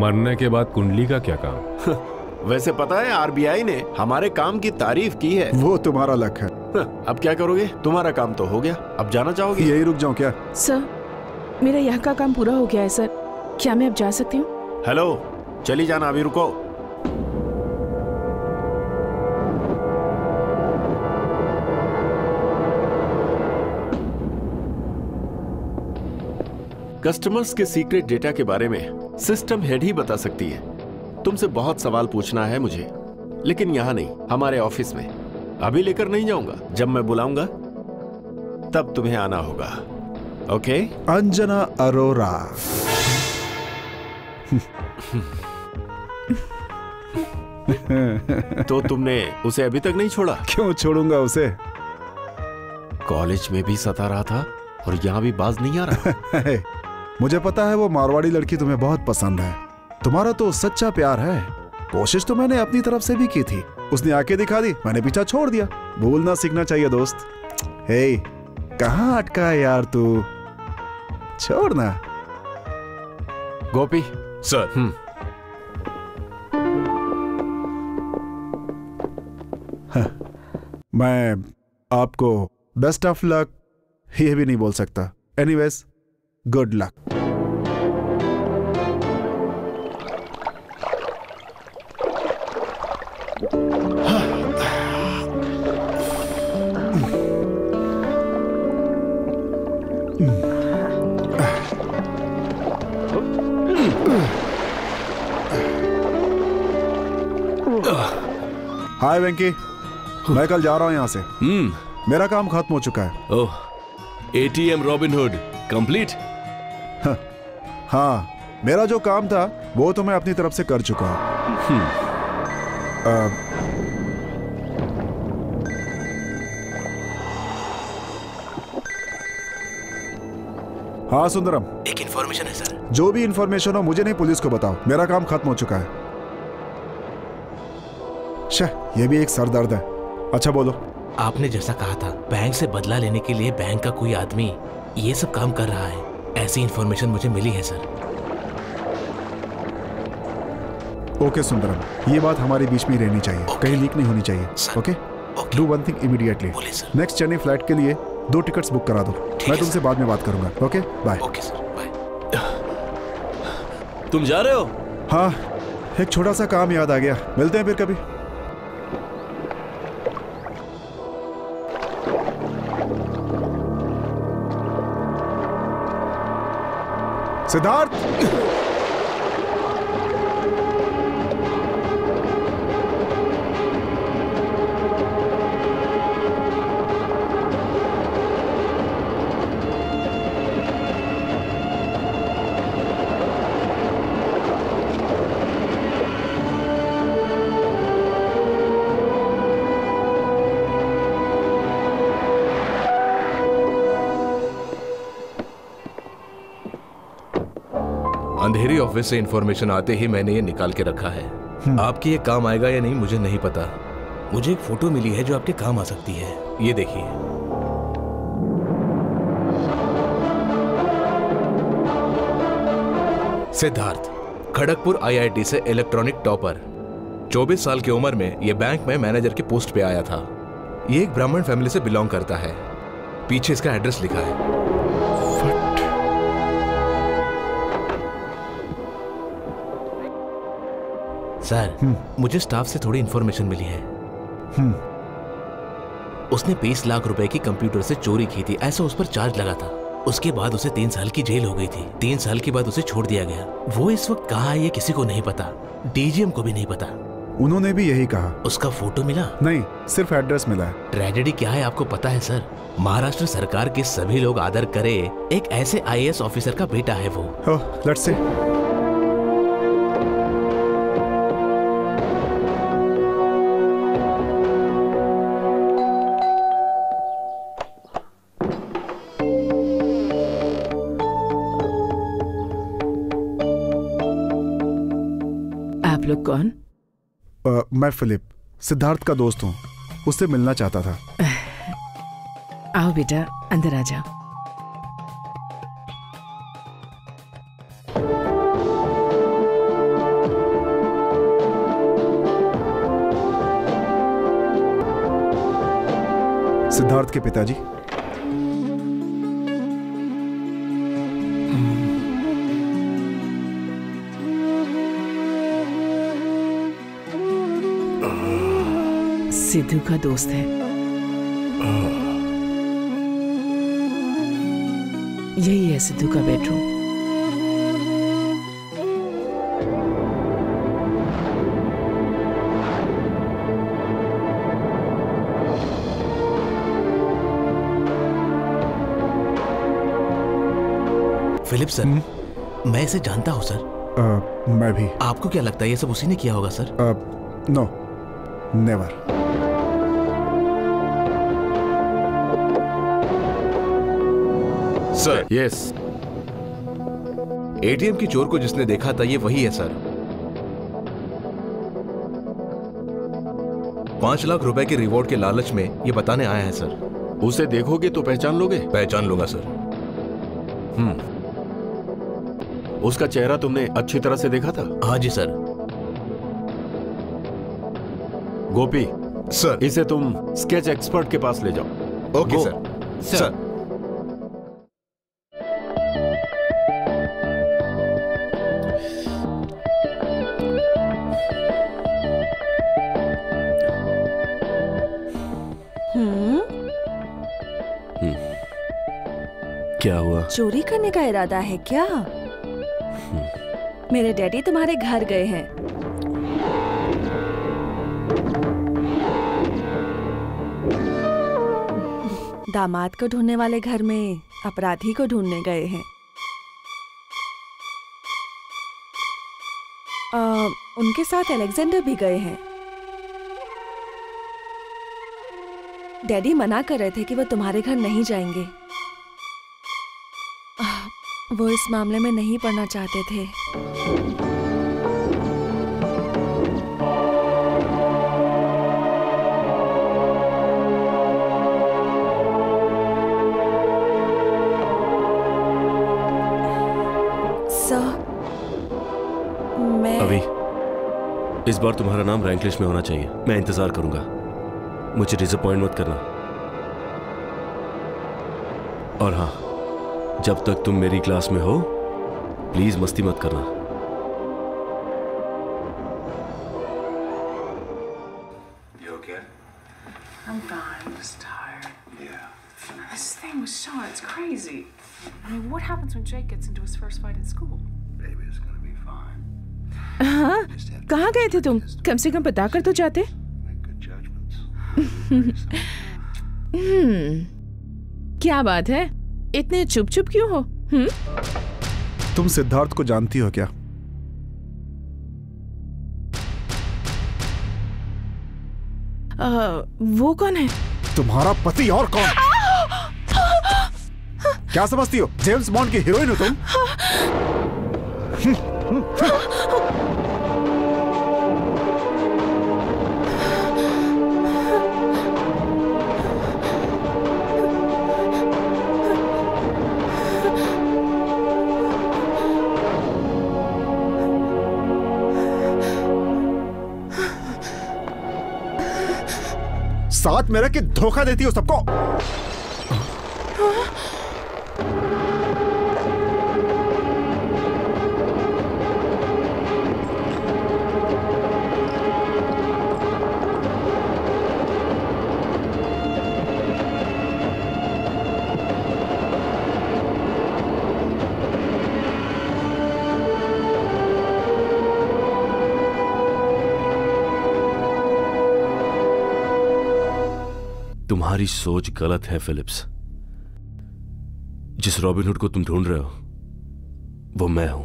मरने के बाद कुंडली का क्या काम? वैसे पता है आरबीआई ने हमारे काम की तारीफ की है। वो तुम्हारा लक है। अब क्या करोगे, तुम्हारा काम तो हो गया, अब जाना चाहोगे? यही रुक जाऊँ क्या? सर मेरा यहाँ का काम पूरा हो गया है सर, क्या मैं अब जा सकती हूँ? हेलो, चली जाना, अभी रुको। कस्टमर्स के सीक्रेट डेटा के बारे में सिस्टम हेड ही बता सकती है। तुमसे बहुत सवाल पूछना है मुझे, लेकिन यहाँ नहीं, हमारे ऑफिस में। अभी लेकर नहीं जाऊंगा, जब मैं बुलाऊंगा तब तुम्हें आना होगा। ओके? अंजना अरोरा। तो तुमने उसे अभी तक नहीं छोड़ा? क्यों छोड़ूंगा उसे, कॉलेज में भी सता रहा था और यहाँ भी बाज नहीं आ रहा। मुझे पता है वो मारवाड़ी लड़की तुम्हें बहुत पसंद है, तुम्हारा तो सच्चा प्यार है। कोशिश तो मैंने अपनी तरफ से भी की थी, उसने आके दिखा दी, मैंने पीछा छोड़ दिया। भूलना सीखना चाहिए दोस्त। हे, कहाँ अटका है यार तू, छोड़ना। गोपी सर। मैं आपको बेस्ट ऑफ लक ये भी नहीं बोल सकता। Anyways, good luck. Hi Venky, मैं कल जा रहा हूँ यहाँ से। मेरा काम खत्म हो चुका है। Oh, ATM Robin Hood complete. हाँ, मेरा जो काम था वो तो मैं अपनी तरफ से कर चुका हूँ। हाँ सुंदरम, एक इन्फॉर्मेशन है सर। जो भी इन्फॉर्मेशन हो मुझे नहीं, पुलिस को बताओ, मेरा काम खत्म हो चुका है। ये भी एक सर दर्द है। अच्छा बोलो। आपने जैसा कहा था, बैंक से बदला लेने के लिए बैंक का कोई आदमी ये सब काम कर रहा है, ऐसी इन्फॉर्मेशन मुझे मिली है सर। ओके सुंदरम, ये बात हमारे बीच में रहनी चाहिए, कहीं लीक नहीं होनी चाहिए। Okay, do one thing immediately, next Chennai flight के लिए 2 टिकट्स बुक करा दो। मैं तुमसे बाद में बात करूंगा। Okay bye. Okay sir, bye. तुम जा रहे हो? हाँ, एक छोटा सा काम याद आ गया, मिलते हैं फिर कभी। सिद्धार्थ, अंधेरी ऑफिस से इंफॉर्मेशन आते ही मैंने ये निकाल के रखा है। आपकी ये काम आएगा या नहीं मुझे नहीं पता। मुझे एक फोटो मिली है जो आपके काम आ सकती है, ये देखिए। सिद्धार्थ, खड़गपुर आईआईटी से इलेक्ट्रॉनिक टॉपर, 24 साल की उम्र में ये बैंक में मैनेजर के पोस्ट पे आया था। ये एक ब्राह्मण फैमिली से बिलोंग करता है, पीछे इसका एड्रेस लिखा है। सर, मुझे स्टाफ से थोड़ी इन्फॉर्मेशन मिली है। उसने 20 लाख रुपए की कंप्यूटर से चोरी की थी, ऐसा उस पर चार्ज लगा था। उसके बाद उसे 3 साल की जेल हो गई थी। 3 साल के बाद उसे छोड़ दिया गया। वो इस वक्त कहाँ है ये किसी को नहीं पता, डीजीएम को भी नहीं पता। उन्होंने भी यही कहा। उसका फोटो मिला? नहीं, सिर्फ एड्रेस मिला है। ट्रेजेडी क्या है आपको पता है सर? महाराष्ट्र सरकार के सभी लोग आदर करे, एक ऐसे आईएएस ऑफिसर का बेटा है वो। Let's see. आप लोग कौन? मैं फिलिप, सिद्धार्थ का दोस्त हूँ, उससे मिलना चाहता था। आओ बेटा, अंदर आ जाओ। सिद्धार्थ के पिताजी। सिद्धू का दोस्त है। यही है सिद्धू का बेडरूम। फिलिप सर, मैं इसे जानता हूँ सर। मैं भी। आपको क्या लगता है ये सब उसी ने किया होगा sir? No, never. Sir, yes. ATM की चोर को जिसने देखा था ये वही है सर। 5 लाख रुपए के रिवॉर्ड के लालच में ये बताने आया है सर। उसे देखोगे तो पहचान लोगे? पहचान लूंगा सर। उसका चेहरा तुमने अच्छी तरह से देखा था? हाँ जी सर। गोपी सर, इसे तुम स्केच एक्सपर्ट के पास ले जाओ। Okay sir. सर क्या हुआ? चोरी करने का इरादा है क्या? मेरे डैडी तुम्हारे घर गए हैं। दामाद को ढूंढने वाले घर में अपराधी को ढूंढने गए हैं। उनके साथ अलेक्जेंडर भी गए हैं। डैडी मना कर रहे थे कि वो तुम्हारे घर नहीं जाएंगे। वो इस मामले में नहीं पड़ना चाहते थे। सर, मैं अभी इस बार तुम्हारा नाम रैंक लिस्ट में होना चाहिए। मैं इंतजार करूंगा, मुझे डिसअपॉइंट मत करना। और हाँ, जब तक तुम मेरी क्लास में हो प्लीज मस्ती मत करना। You okay? I'm gone. I'm just tired. Yeah. This thing with Sean, it's crazy. I mean, what happens when Jake gets into his first fight at school? Baby, it's gonna be fine. हाँ, कहाँ गए थे तुम? कम से कम बता कर तो जाते। क्या बात है, इतने चुप चुप क्यों हो? तुम सिद्धार्थ को जानती हो क्या? वो कौन है? तुम्हारा पति और कौन? क्या समझती हो जेम्स बॉन्ड की हीरोइन हो तुम? साथ मेरा कि धोखा देती हो सबको। तुम्हारी सोच गलत है फिलिप्स। जिस रॉबिनहुड को तुम ढूंढ रहे हो वो मैं हूं।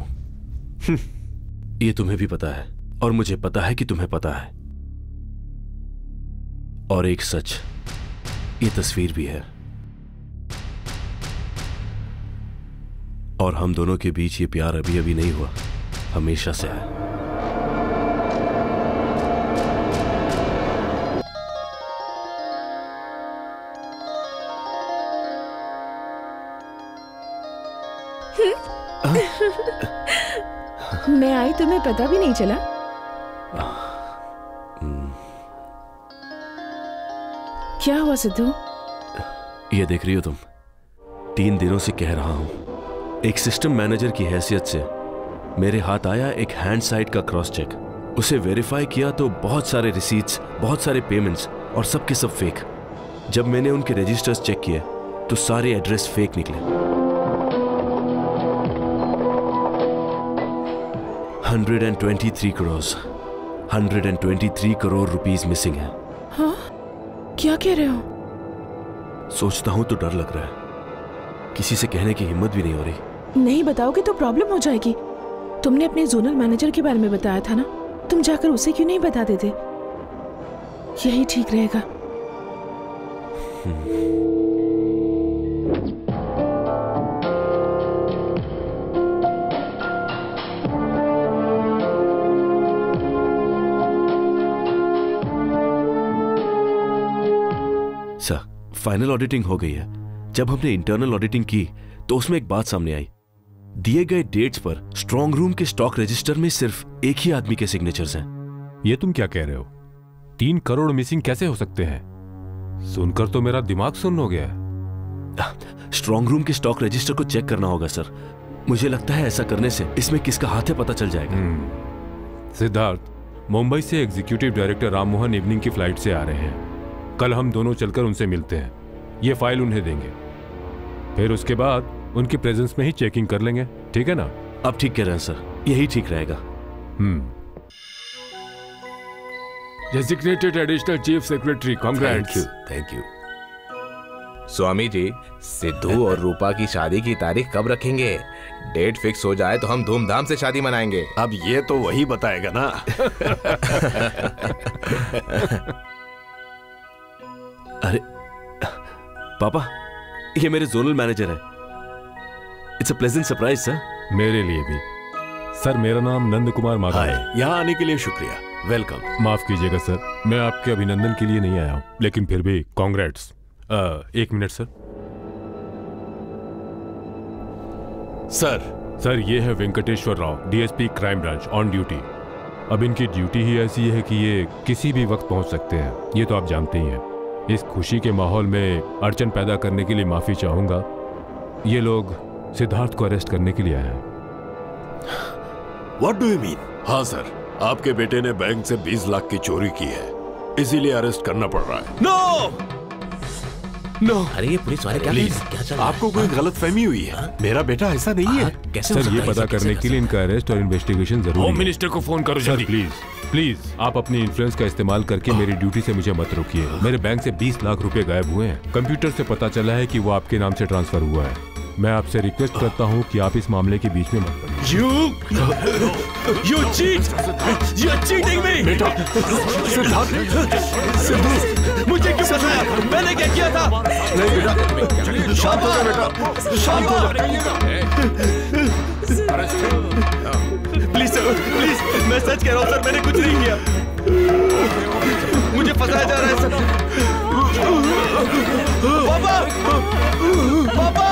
ये तुम्हें भी पता है और मुझे पता है कि तुम्हें पता है। और एक सच ये तस्वीर भी है और हम दोनों के बीच ये प्यार अभी अभी नहीं हुआ, हमेशा से है। मैं आई तुम्हें पता भी नहीं चला। क्या हुआ सिद्धू? ये देख रही हो तुम, 3 दिनों से कह रहा हूं। एक सिस्टम मैनेजर की हैसियत से मेरे हाथ आया एक हैंड साइड का क्रॉस चेक। उसे वेरीफाई किया तो बहुत सारे रिसीट्स, बहुत सारे पेमेंट्स और सब के सब फेक। जब मैंने उनके रजिस्टर्स चेक किए तो सारे एड्रेस फेक निकले। 123 करोड़ रुपीस मिसिंग है। हाँ? क्या कह रहे हो? सोचता हूं तो डर लग रहा है, किसी से कहने की हिम्मत भी नहीं हो रही। नहीं बताओगे तो प्रॉब्लम हो जाएगी। तुमने अपने जोनल मैनेजर के बारे में बताया था ना, तुम जाकर उसे क्यों नहीं बता देते? यही ठीक रहेगा। फाइनल ऑडिटिंग हो गई है। जब हमने इंटरनल ऑडिटिंग की तो उसमें एक बात सामने आई, दिए गए डेट्स पर स्ट्रांग रूम के स्टॉक रजिस्टर में सिर्फ एक ही आदमी के सिग्नेचर्स हैं। ये तुम क्या कह रहे हो? 3 करोड़ मिसिंग कैसे हो सकते हैं? सुनकर तो मेरा दिमाग सुन्न हो गया है। स्ट्रांग रूम के स्टॉक रजिस्टर को चेक करना होगा सर। मुझे लगता है ऐसा करने से इसमें किसका हाथ है पता चल जाएगा। सिद्धार्थ, मुंबई से executive director Ram Mohan evening की फ्लाइट से आ रहे हैं। कल हम दोनों चलकर उनसे मिलते हैं, ये फाइल उन्हें देंगे, फिर उसके बाद उनकी प्रेजेंस में ही चेकिंग कर लेंगे, ठीक है ना? आप ठीक कह रहे हैं सर, यही ठीक रहेगा। Designated additional chief secretary, congrats. Thank you. Swami ji, Sidhu और रूपा की शादी की तारीख कब रखेंगे? डेट फिक्स हो जाए तो हम धूमधाम से शादी मनाएंगे। अब ये तो वही बताएगा ना। अरे पापा, ये मेरे जोनल मैनेजर है। It's a pleasant surprise sir. मेरे लिए भी सर। मेरा नाम नंद कुमार माधव है। यहाँ आने के लिए शुक्रिया। वेलकम। माफ कीजिएगा सर, मैं आपके अभिनंदन के लिए नहीं आया हूँ, लेकिन फिर भी कांग्रेट्स। एक मिनट सर। सर ये है Venkateshwara Rao, DSP crime branch, on duty. अब इनकी ड्यूटी ही ऐसी है कि ये किसी भी वक्त पहुँच सकते हैं, ये तो आप जानते ही हैं। इस खुशी के माहौल में अड़चन पैदा करने के लिए माफी चाहूंगा। ये लोग सिद्धार्थ को अरेस्ट करने के लिए आए हैं। What do you mean? हाँ सर, आपके बेटे ने बैंक से 20 लाख की चोरी की है, इसीलिए अरेस्ट करना पड़ रहा है। No! अरे ये पुलिस वाले क्या आपको कोई गलतफहमी हुई है? मेरा बेटा ऐसा नहीं है। कैसे सर, ये पता करने के लिए इनका अरेस्ट और इन्वेस्टिगेशन जरूरी है। होम मिनिस्टर को फोन करो सर, प्लीज। आप अपने इन्फ्लुएंस का इस्तेमाल करके मेरी ड्यूटी से मुझे मत रोकिए। मेरे बैंक से 20 लाख रुपए गायब हुए हैं। कंप्यूटर से पता चला है कि वो आपके नाम से ट्रांसफर हुआ है। मैं आपसे रिक्वेस्ट करता हूं कि आप इस मामले के बीच में मत पड़िए। You cheat! You're cheating me! बेटा, सिद्धार्थ, मुझे क्यों बताया? मैंने क्या किया था? नहीं बेटा, शांत हो जा बेटा, शांत हो जा। प्लीज सर, प्लीज, मैं सच कह रहा हूँ सर, मैंने कुछ नहीं किया, मुझे फंसाया जा रहा है सर। पापा, पापा, पापा!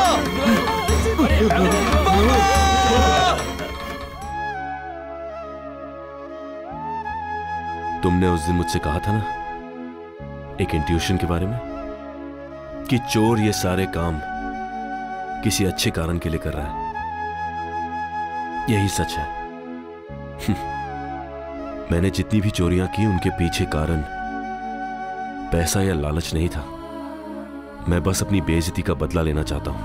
तुमने उस दिन मुझसे कहा था ना एक इंट्यूशन के बारे में कि चोर ये सारे काम किसी अच्छे कारण के लिए कर रहा है। यही सच है। मैंने जितनी भी चोरियां की उनके पीछे कारण पैसा या लालच नहीं था। मैं बस अपनी बेइज्जती का बदला लेना चाहता हूं।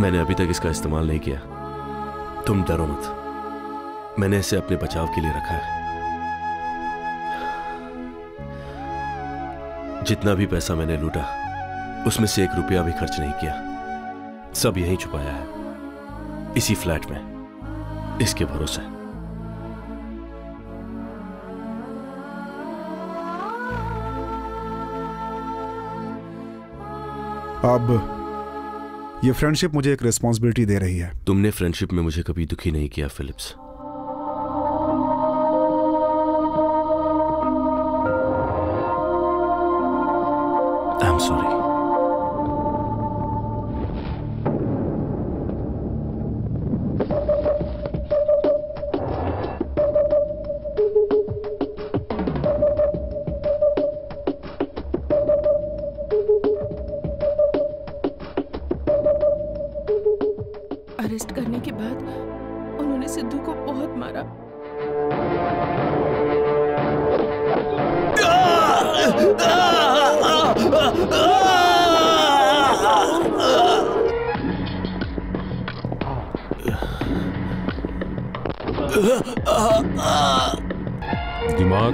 मैंने अभी तक इसका इस्तेमाल नहीं किया, तुम डरो मत। मैंने इसे अपने बचाव के लिए रखा है। जितना भी पैसा मैंने लूटा उसमें से एक रुपया भी खर्च नहीं किया, सब यहीं छुपाया है, इसी फ्लैट में, इसके भरोसे। अब ये फ्रेंडशिप मुझे एक रिस्पॉन्सिबिलिटी दे रही है। तुमने फ्रेंडशिप में मुझे कभी दुखी नहीं किया फिलिप्स। I am sorry.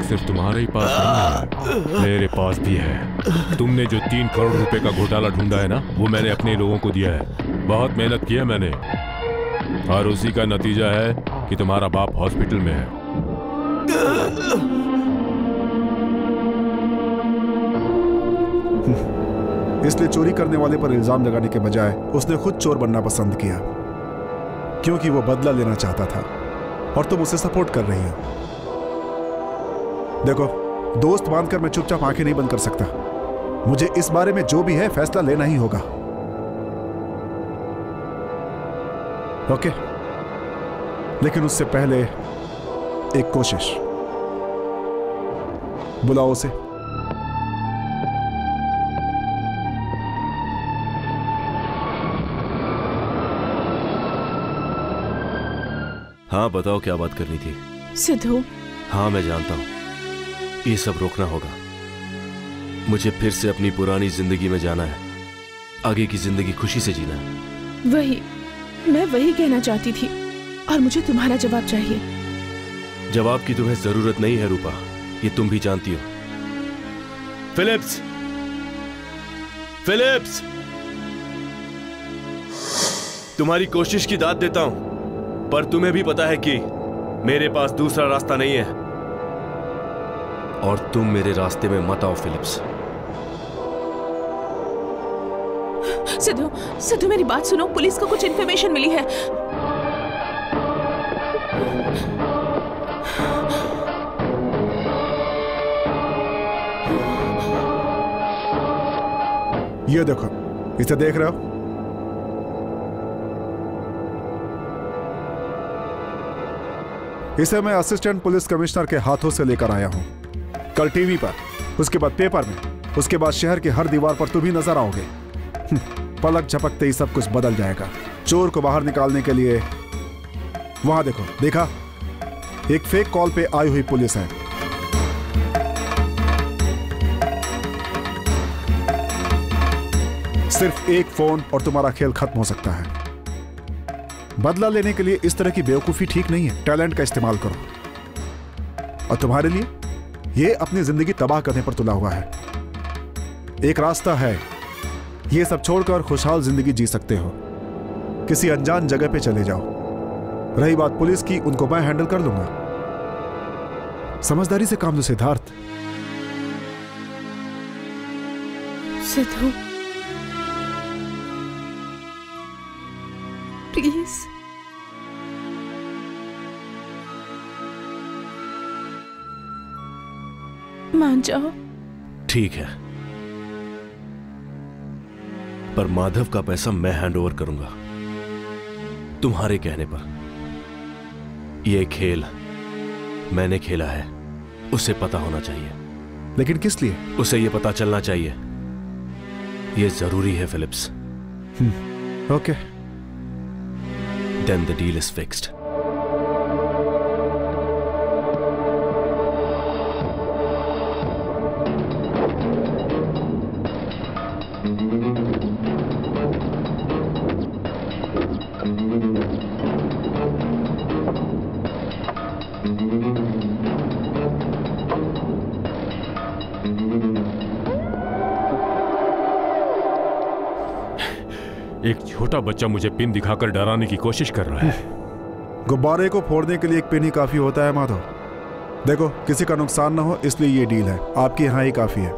सिर्फ तुम्हारे ही पास नहीं है, मेरे पास भी है। तुमने जो 3 करोड़ रुपए का घोटाला ढूंढा है ना, वो मैंने अपने लोगों को दिया है। बहुत मेहनत की है मैंने, और उसी का नतीजा है कि तुम्हारा बाप हॉस्पिटल में है। इसलिए चोरी करने वाले पर इल्जाम लगाने के बजाय उसने खुद चोर बनना पसंद किया, क्योंकि वो बदला लेना चाहता था और तुम उसे सपोर्ट कर रही हो। देखो, दोस्त बांधकर मैं चुपचाप आंखें नहीं बंद कर सकता। मुझे इस बारे में जो भी है फैसला लेना ही होगा। ओके, लेकिन उससे पहले एक कोशिश। बुलाओ उसे। हाँ बताओ, क्या बात करनी थी? सिद्धू। हाँ मैं जानता हूँ, ये सब रोकना होगा। मुझे फिर से अपनी पुरानी जिंदगी में जाना है, आगे की जिंदगी खुशी से जीना है। वही मैं वही कहना चाहती थी, और मुझे तुम्हारा जवाब चाहिए। जवाब की तुम्हें जरूरत नहीं है रूपा, ये तुम भी जानती हो। फिलिप्स, फिलिप्स, तुम्हारी कोशिश की दाद देता हूं, पर तुम्हें भी पता है कि मेरे पास दूसरा रास्ता नहीं है। और तुम मेरे रास्ते में मत आओ फिलिप्स। सिद्धू, सिद्धू मेरी बात सुनो, पुलिस को कुछ इन्फॉर्मेशन मिली है। ये देखो, इसे देख रहे हो? इसे मैं असिस्टेंट पुलिस कमिश्नर के हाथों से लेकर आया हूँ। कल टीवी पर, उसके बाद पेपर में, उसके बाद शहर के हर दीवार पर तुम ही नजर आओगे। पलक झपकते ही सब कुछ बदल जाएगा। चोर को बाहर निकालने के लिए वहां देखो, देखा, एक फेक कॉल पे आई हुई पुलिस है। सिर्फ एक फोन और तुम्हारा खेल खत्म हो सकता है। बदला लेने के लिए इस तरह की बेवकूफी ठीक नहीं है। टैलेंट का इस्तेमाल करो, और तुम्हारे लिए ये अपनी जिंदगी तबाह करने पर तुला हुआ है। एक रास्ता है, ये सब छोड़कर खुशहाल जिंदगी जी सकते हो। किसी अनजान जगह पे चले जाओ। रही बात पुलिस की, उनको मैं हैंडल कर लूंगा। समझदारी से काम लो सिद्धार्थ। सिद्धू प्लीज, मान जाओ। ठीक है, पर माधव का पैसा मैं हैंडओवर करूंगा तुम्हारे कहने पर। यह खेल मैंने खेला है, उसे पता होना चाहिए। लेकिन किस लिए? उसे यह पता चलना चाहिए, यह जरूरी है Philips. Okay, then the deal is fixed. एक छोटा बच्चा मुझे पिन दिखाकर डराने की कोशिश कर रहा है। गुब्बारे को फोड़ने के लिए एक पिन ही काफी होता है माधव। देखो किसी का नुकसान ना हो इसलिए ये डील है, आपकी यहाँ ही काफी है।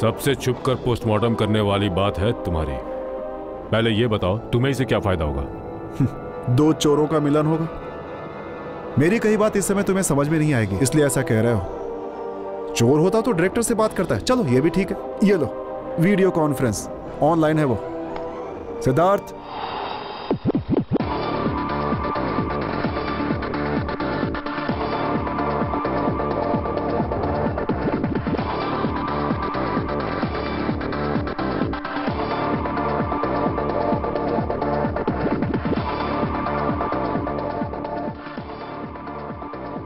सबसे छुपकर पोस्टमार्टम करने वाली बात है तुम्हारी। पहले ये बताओ तुम्हें इसे क्या फायदा होगा? दो चोरों का मिलन होगा। मेरी कही बात इस समय तुम्हें समझ में नहीं आएगी इसलिए ऐसा कह रहे हो। चोर होता तो डायरेक्टर से बात करता है। चलो ये भी ठीक है। ये लो वीडियो कॉन्फ्रेंस ऑनलाइन है वो। सिद्धार्थ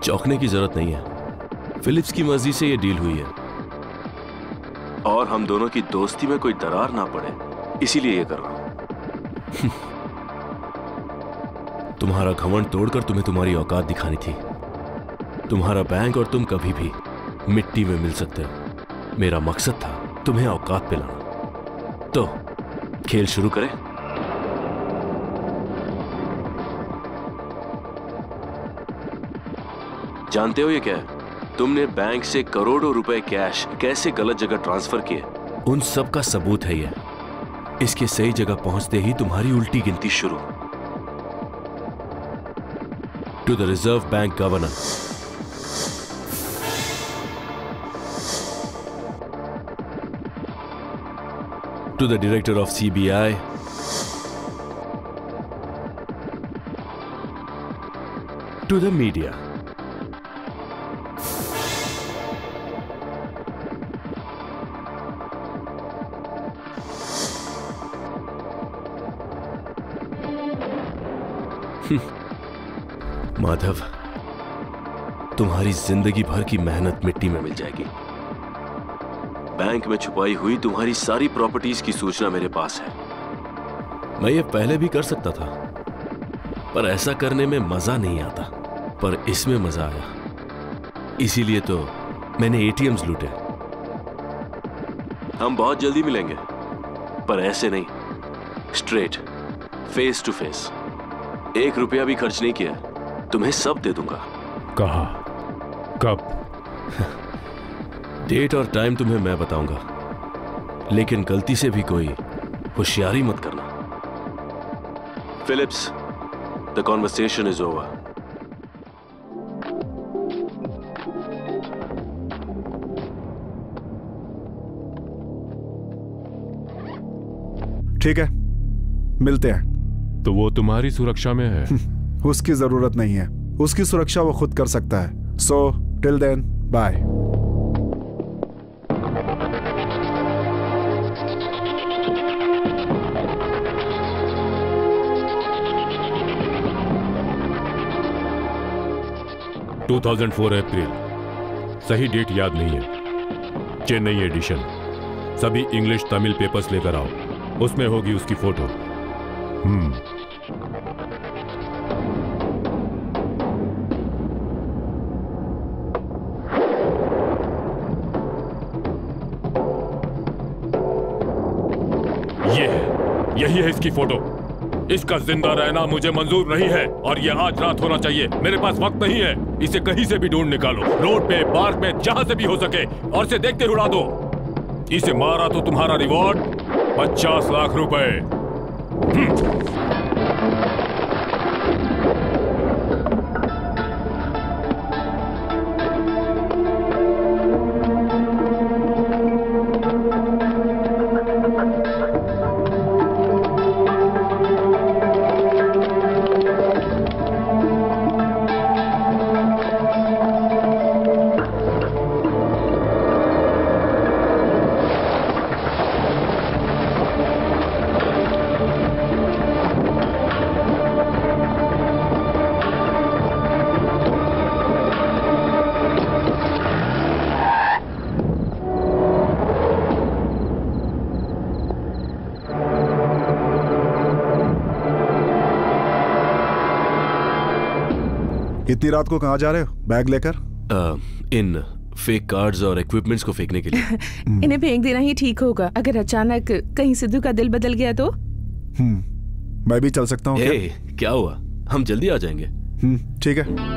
चौंकने की जरूरत नहीं है, फिलिप्स की मर्जी से यह डील हुई है और हम दोनों की दोस्ती में कोई दरार ना पड़े इसीलिए यह कर रहा हूं। तुम्हारा घमंड तोड़कर तुम्हें तुम्हारी औकात दिखानी थी। तुम्हारा बैंक और तुम कभी भी मिट्टी में मिल सकते हो। मेरा मकसद था तुम्हें औकात पे लाना। तो खेल शुरू करें। जानते हो ये क्या है? तुमने बैंक से करोड़ों रुपए कैश कैसे गलत जगह ट्रांसफर किए उन सब का सबूत है ये। इसके सही जगह पहुंचते ही तुम्हारी उल्टी गिनती शुरू। To the Reserve Bank governor, to the director of CBI, to the media. Madhav, तुम्हारी जिंदगी भर की मेहनत मिट्टी में मिल जाएगी। बैंक में छुपाई हुई तुम्हारी सारी प्रॉपर्टीज की सूचना मेरे पास है। मैं ये पहले भी कर सकता था पर ऐसा करने में मजा नहीं आता, पर इसमें मजा आया इसीलिए तो मैंने एटीएम्स लूटे। हम बहुत जल्दी मिलेंगे पर ऐसे नहीं, स्ट्रेट फेस टू फेस। एक रुपया भी खर्च नहीं किया, तुम्हें सब दे दूंगा। कहाँ, कब? डेट और टाइम तुम्हें मैं बताऊंगा, लेकिन गलती से भी कोई होशियारी मत करना। Philips, the conversation is over. ठीक है, मिलते हैं। तो वो तुम्हारी सुरक्षा में है? उसकी जरूरत नहीं है, उसकी सुरक्षा वो खुद कर सकता है। So till then bye. April 2004, सही डेट याद नहीं है। चेन्नई एडिशन। सभी इंग्लिश तमिल पेपर्स लेकर आओ, उसमें होगी उसकी फोटो। ये है, यही है इसकी फोटो। इसका जिंदा रहना मुझे मंजूर नहीं है और यह आज रात होना चाहिए। मेरे पास वक्त नहीं है। इसे कहीं से भी ढूंढ निकालो, रोड पे, पार्क में, जहां से भी हो सके, और इसे देखते उड़ा दो। इसे मारा तो तुम्हारा रिवॉर्ड 50 लाख रुपए। इतनी रात को कहाँ जा रहे हो बैग लेकर? इन फेक कार्ड्स और इक्विपमेंट्स को फेंकने के लिए। इन्हें फेंक देना ही ठीक होगा। अगर अचानक कहीं सिद्धू का दिल बदल गया तो मैं भी चल सकता हूँ? क्या हुआ, हम जल्दी आ जाएंगे। ठीक है।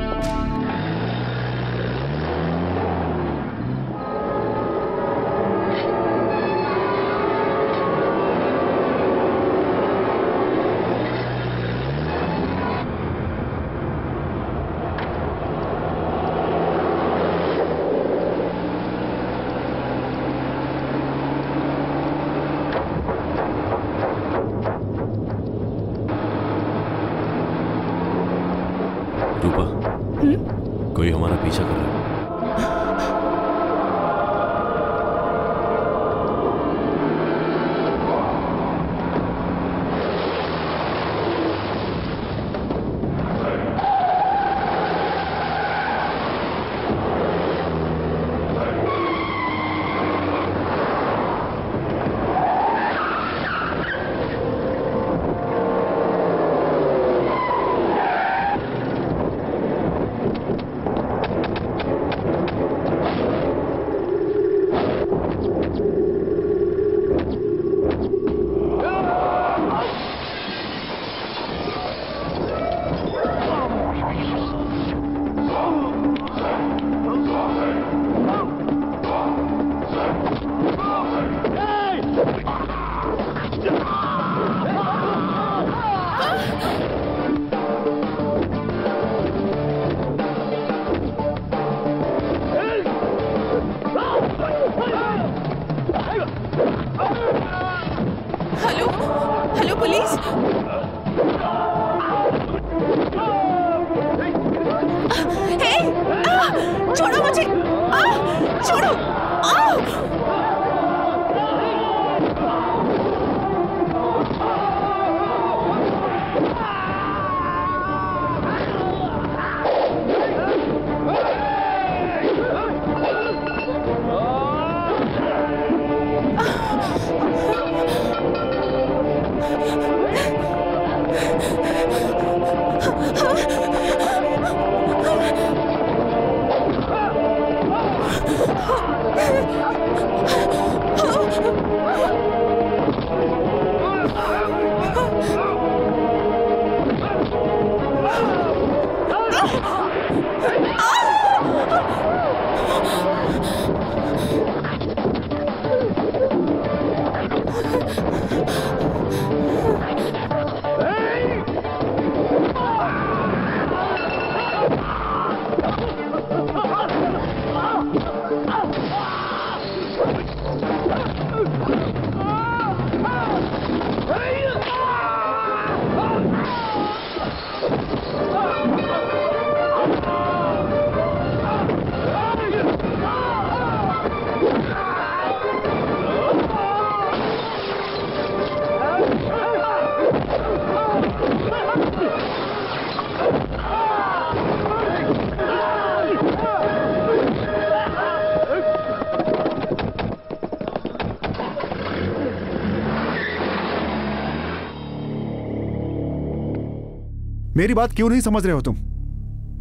मेरी बात क्यों नहीं समझ रहे हो तुम?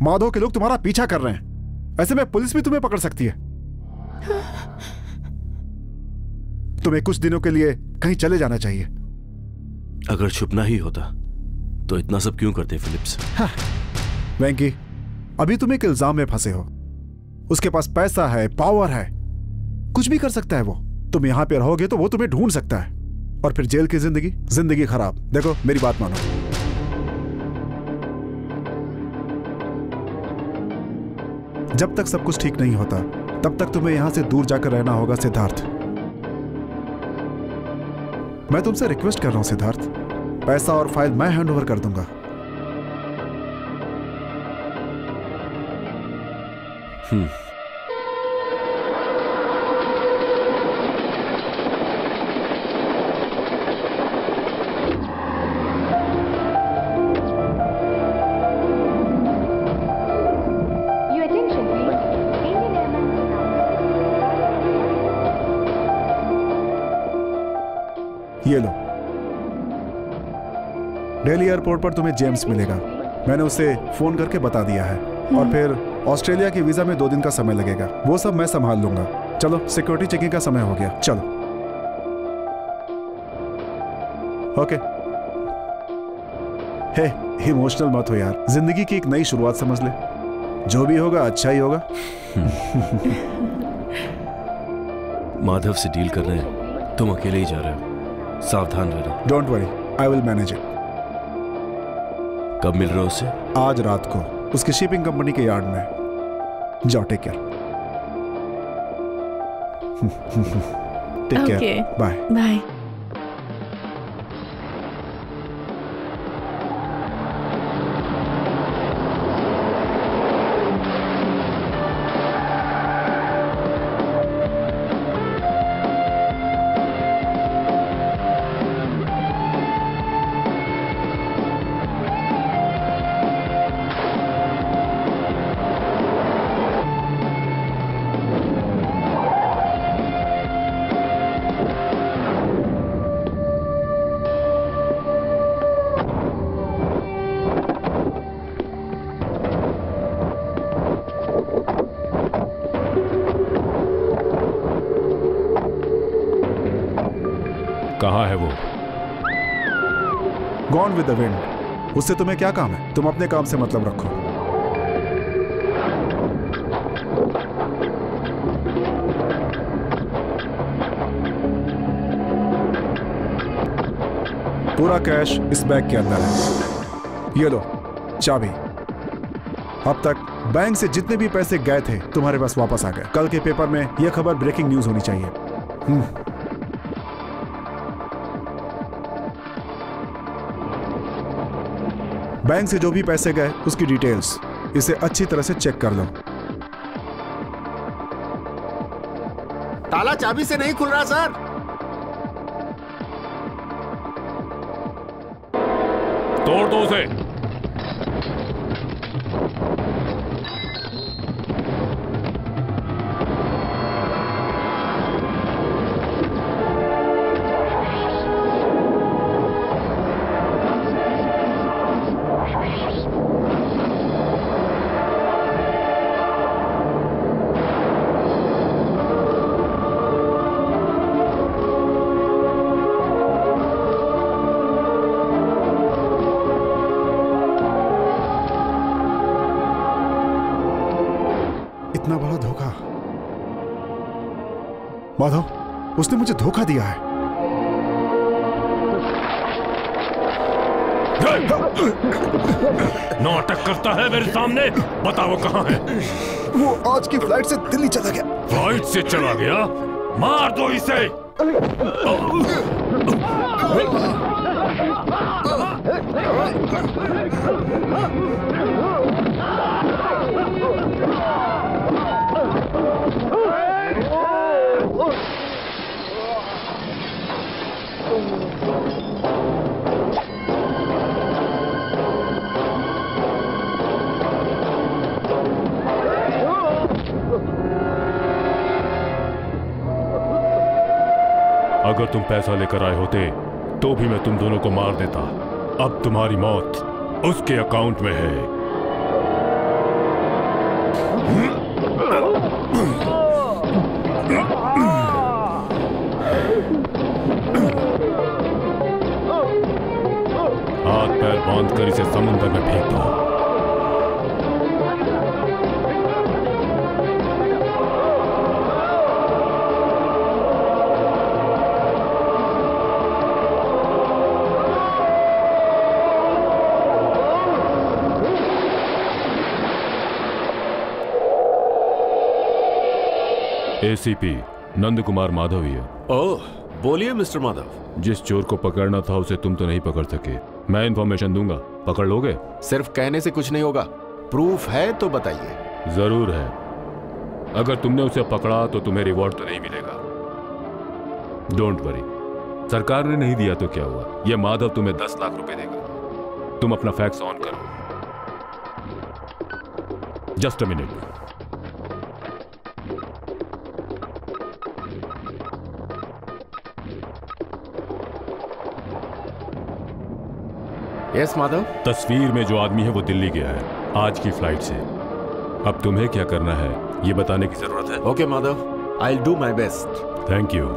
माधव के लोग तुम्हारा पीछा कर रहे हैं, ऐसे में पुलिस भी तुम्हें पकड़ सकती है। तुम्हें कुछ दिनों के लिए कहीं चले जाना चाहिए। अगर छुपना ही होता तो इतना सब क्यों करते फिलिप्स? वेंकी, अभी तुम एक इल्जाम में फंसे हो। उसके पास पैसा है, पावर है, कुछ भी कर सकता है वो। तुम यहां पे रहोगे तो वो तुम्हें ढूंढ सकता है, और फिर जेल की जिंदगी खराब। देखो मेरी बात मानो, जब तक सब कुछ ठीक नहीं होता तब तक तुम्हें यहां से दूर जाकर रहना होगा। सिद्धार्थ, मैं तुमसे रिक्वेस्ट कर रहा हूं सिद्धार्थ, पैसा और फाइल मैं हैंडओवर कर दूंगा। ये लो, दिल्ली एयरपोर्ट पर तुम्हें जेम्स मिलेगा। मैंने उसे फोन करके बता दिया है, और फिर ऑस्ट्रेलिया के वीजा में 2 दिन का समय लगेगा। वो सब मैं संभाल लूंगा। चलो, सिक्योरिटी चेकिंग का समय हो गया, चलो। ओके हे, इमोशनल मत हो यार, जिंदगी की एक नई शुरुआत समझ ले, जो भी होगा अच्छा ही होगा। माधव से डील कर रहे हैं, तुम अकेले ही जा रहे हो, सावधान रहना। Don't worry, I will manage it. कब मिल रहे हो उससे? आज रात को उसकी शिपिंग कंपनी के यार्ड में। जाओ, take care. Take care, bye bye. With the wind। उससे तुम्हें क्या काम है? तुम अपने काम से मतलब रखो। पूरा कैश इस बैग के अंदर है। ये लो चाबी। अब तक बैंक से जितने भी पैसे गए थे तुम्हारे पास वापस आ गए। कल के पेपर में यह खबर ब्रेकिंग न्यूज होनी चाहिए। बैंक से जो भी पैसे गए उसकी डिटेल्स, इसे अच्छी तरह से चेक कर लो। ताला चाबी से नहीं खुल रहा सर। तोड़ दो उसे। माधव, उसने मुझे धोखा दिया है। नाटक करता है मेरे सामने। बताओ कहाँ है? वो आज की फ्लाइट से दिल्ली चला गया। फ्लाइट से चला गया? मार दो इसे। अगर तुम पैसा लेकर आए होते तो भी मैं तुम दोनों को मार देता। अब तुम्हारी मौत उसके अकाउंट में है। बांध कर इसे समुद्र में फेंक दो। एसीपी नंद कुमार माधव। ओह, बोलिए मिस्टर माधव। जिस चोर को पकड़ना था उसे तुम तो नहीं पकड़ सके। मैं इन्फॉर्मेशन दूंगा, पकड़ लोगे? सिर्फ कहने से कुछ नहीं होगा, प्रूफ है तो बताइए। जरूर है। अगर तुमने उसे पकड़ा तो तुम्हें रिवॉर्ड तो नहीं मिलेगा। डोंट वरी, सरकार ने नहीं दिया तो क्या हुआ। यह माधव तुम्हें 10 लाख रुपए देगा। तुम अपना फैक्स ऑन करो। Just a minute. Yes Madhav. तस्वीर में जो आदमी है वो दिल्ली गया है आज की फ्लाइट से। अब तुम्हें क्या करना है ये बताने की जरूरत है। Okay Madhav, I will do my best. Thank you.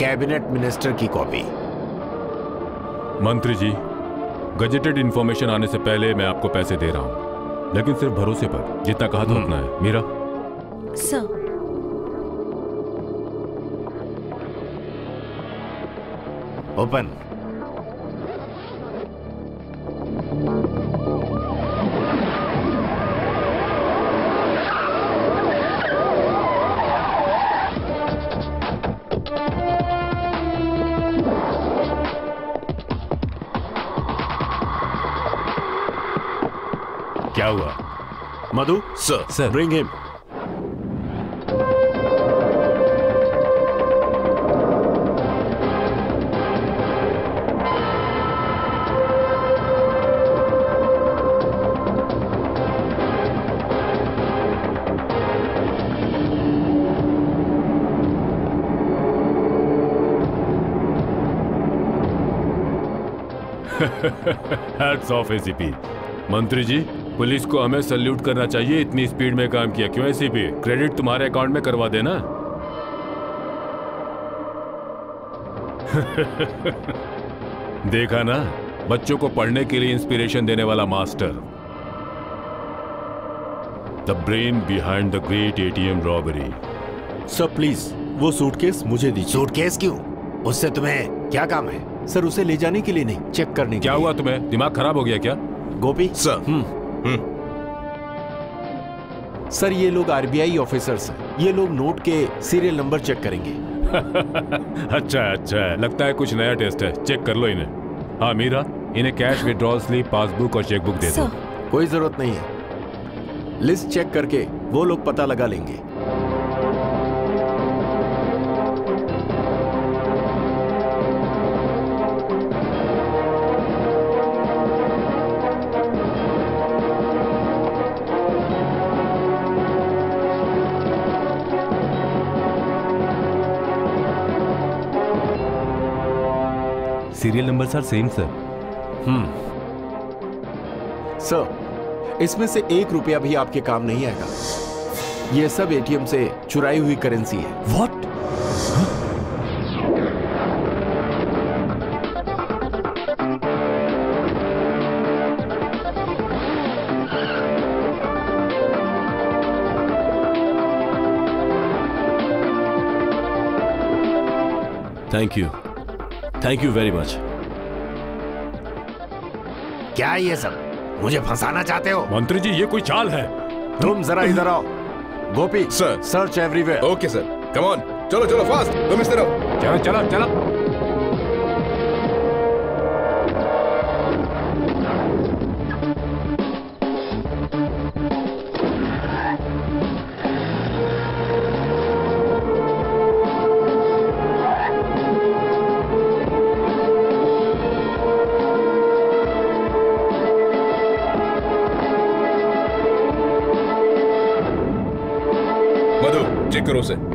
Cabinet minister की कॉपी। मंत्री जी, गजेटेड इंफॉर्मेशन आने से पहले मैं आपको पैसे दे रहा हूँ, लेकिन सिर्फ भरोसे पर, जितना कहा था उतना है। मीरा। सर। ओपन। क्या हुआ? Madhu. Sir. Bring him. Hats off ACP। मंत्री जी, पुलिस को हमें सल्यूट करना चाहिए, इतनी स्पीड में काम किया। क्यों ACP? क्रेडिट तुम्हारे अकाउंट में करवा देना। देखा ना, बच्चों को पढ़ने के लिए इंस्पिरेशन देने वाला master, the brain behind the great ATM robbery. Sir please वो सूटकेस मुझे दीजिए। सूटकेस क्यों? उससे तुम्हें क्या काम है? सर उसे ले जाने के लिए नहीं, चेक करने के। क्या हुआ तुम्हें? दिमाग खराब हो गया क्या? गोपी। सर। सर ये लोग RBI ऑफिसर्स हैं, ये लोग नोट के सीरियल नंबर चेक करेंगे। अच्छा, लगता है कुछ नया टेस्ट है, चेक कर लो इन्हें। हाँ मीरा, इन्हें कैश विड्रॉल स्लिप, पासबुक और चेकबुक दे दो। कोई जरूरत नहीं है, लिस्ट चेक करके वो लोग पता लगा लेंगे। Serial number sir same sir. Sir इसमें से ₹1 भी आपके काम नहीं आएगा, ये सब ATM से चुराई हुई करेंसी है। What? Thank you very much. क्या ये सब मुझे फंसाना चाहते हो? मंत्री जी ये कोई चाल है। तुम जरा इधर आओ। Gopi. Sir. Search everywhere. Okay sir, come on, चलो चलो फास्ट, तुम इस तरफ। चलो।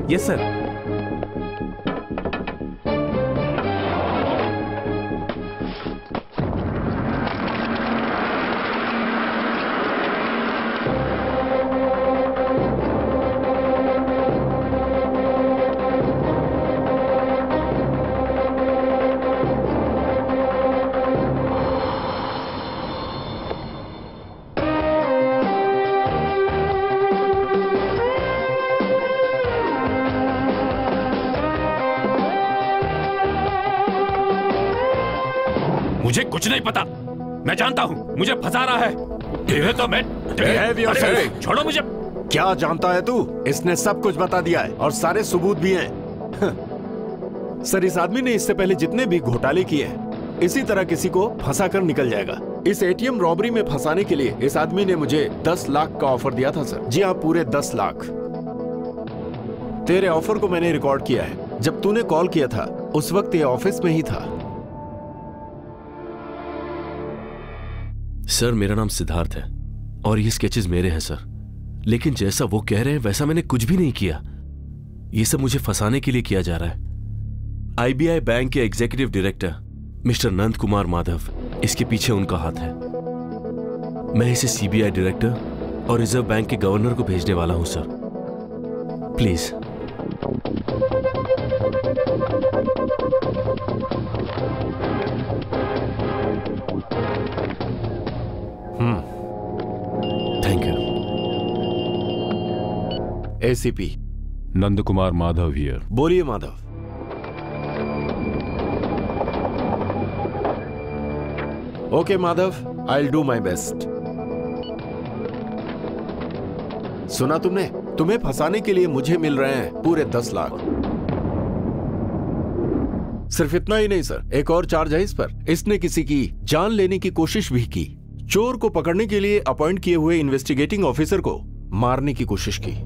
Yes sir. नहीं पता, मैं जानता हूँ मुझे फंसा रहा है। तेरे तो मैं छोड़ो मुझे। क्या जानता है तू? इसने सब कुछ बता दिया है और सारे सबूत भी हैं। सर इस आदमी ने इससे पहले जितने भी घोटाले किए हैं, इसी तरह किसी को फंसा कर निकल जाएगा। इस ATM रॉबरी में फंसाने के लिए इस आदमी ने मुझे 10 लाख का ऑफर दिया था सर। जी हाँ, पूरे 10 लाख। तेरे ऑफर को मैंने रिकॉर्ड किया है, जब तूने कॉल किया था उस वक्त ये ऑफिस में ही था। सर मेरा नाम सिद्धार्थ है और ये स्केचेस मेरे हैं सर, लेकिन जैसा वो कह रहे हैं वैसा मैंने कुछ भी नहीं किया। ये सब मुझे फंसाने के लिए किया जा रहा है। IBI बैंक के executive director mister Nand Kumar Madhav, इसके पीछे उनका हाथ है। मैं इसे CBI डायरेक्टर और रिजर्व बैंक के गवर्नर को भेजने वाला हूं sir. Please thank you. ACP Nand Kumar Madhav here. बोलिए Madhav. Okay Madhav, I will do my best. सुना तुमने, तुम्हें फंसाने के लिए मुझे मिल रहे हैं पूरे 10 लाख। सिर्फ इतना ही नहीं सर, एक और चार्ज है इस पर। इसने किसी की जान लेने की कोशिश भी की। चोर को पकड़ने के लिए अपॉइंट किए हुए इन्वेस्टिगेटिंग ऑफिसर को मारने की कोशिश की।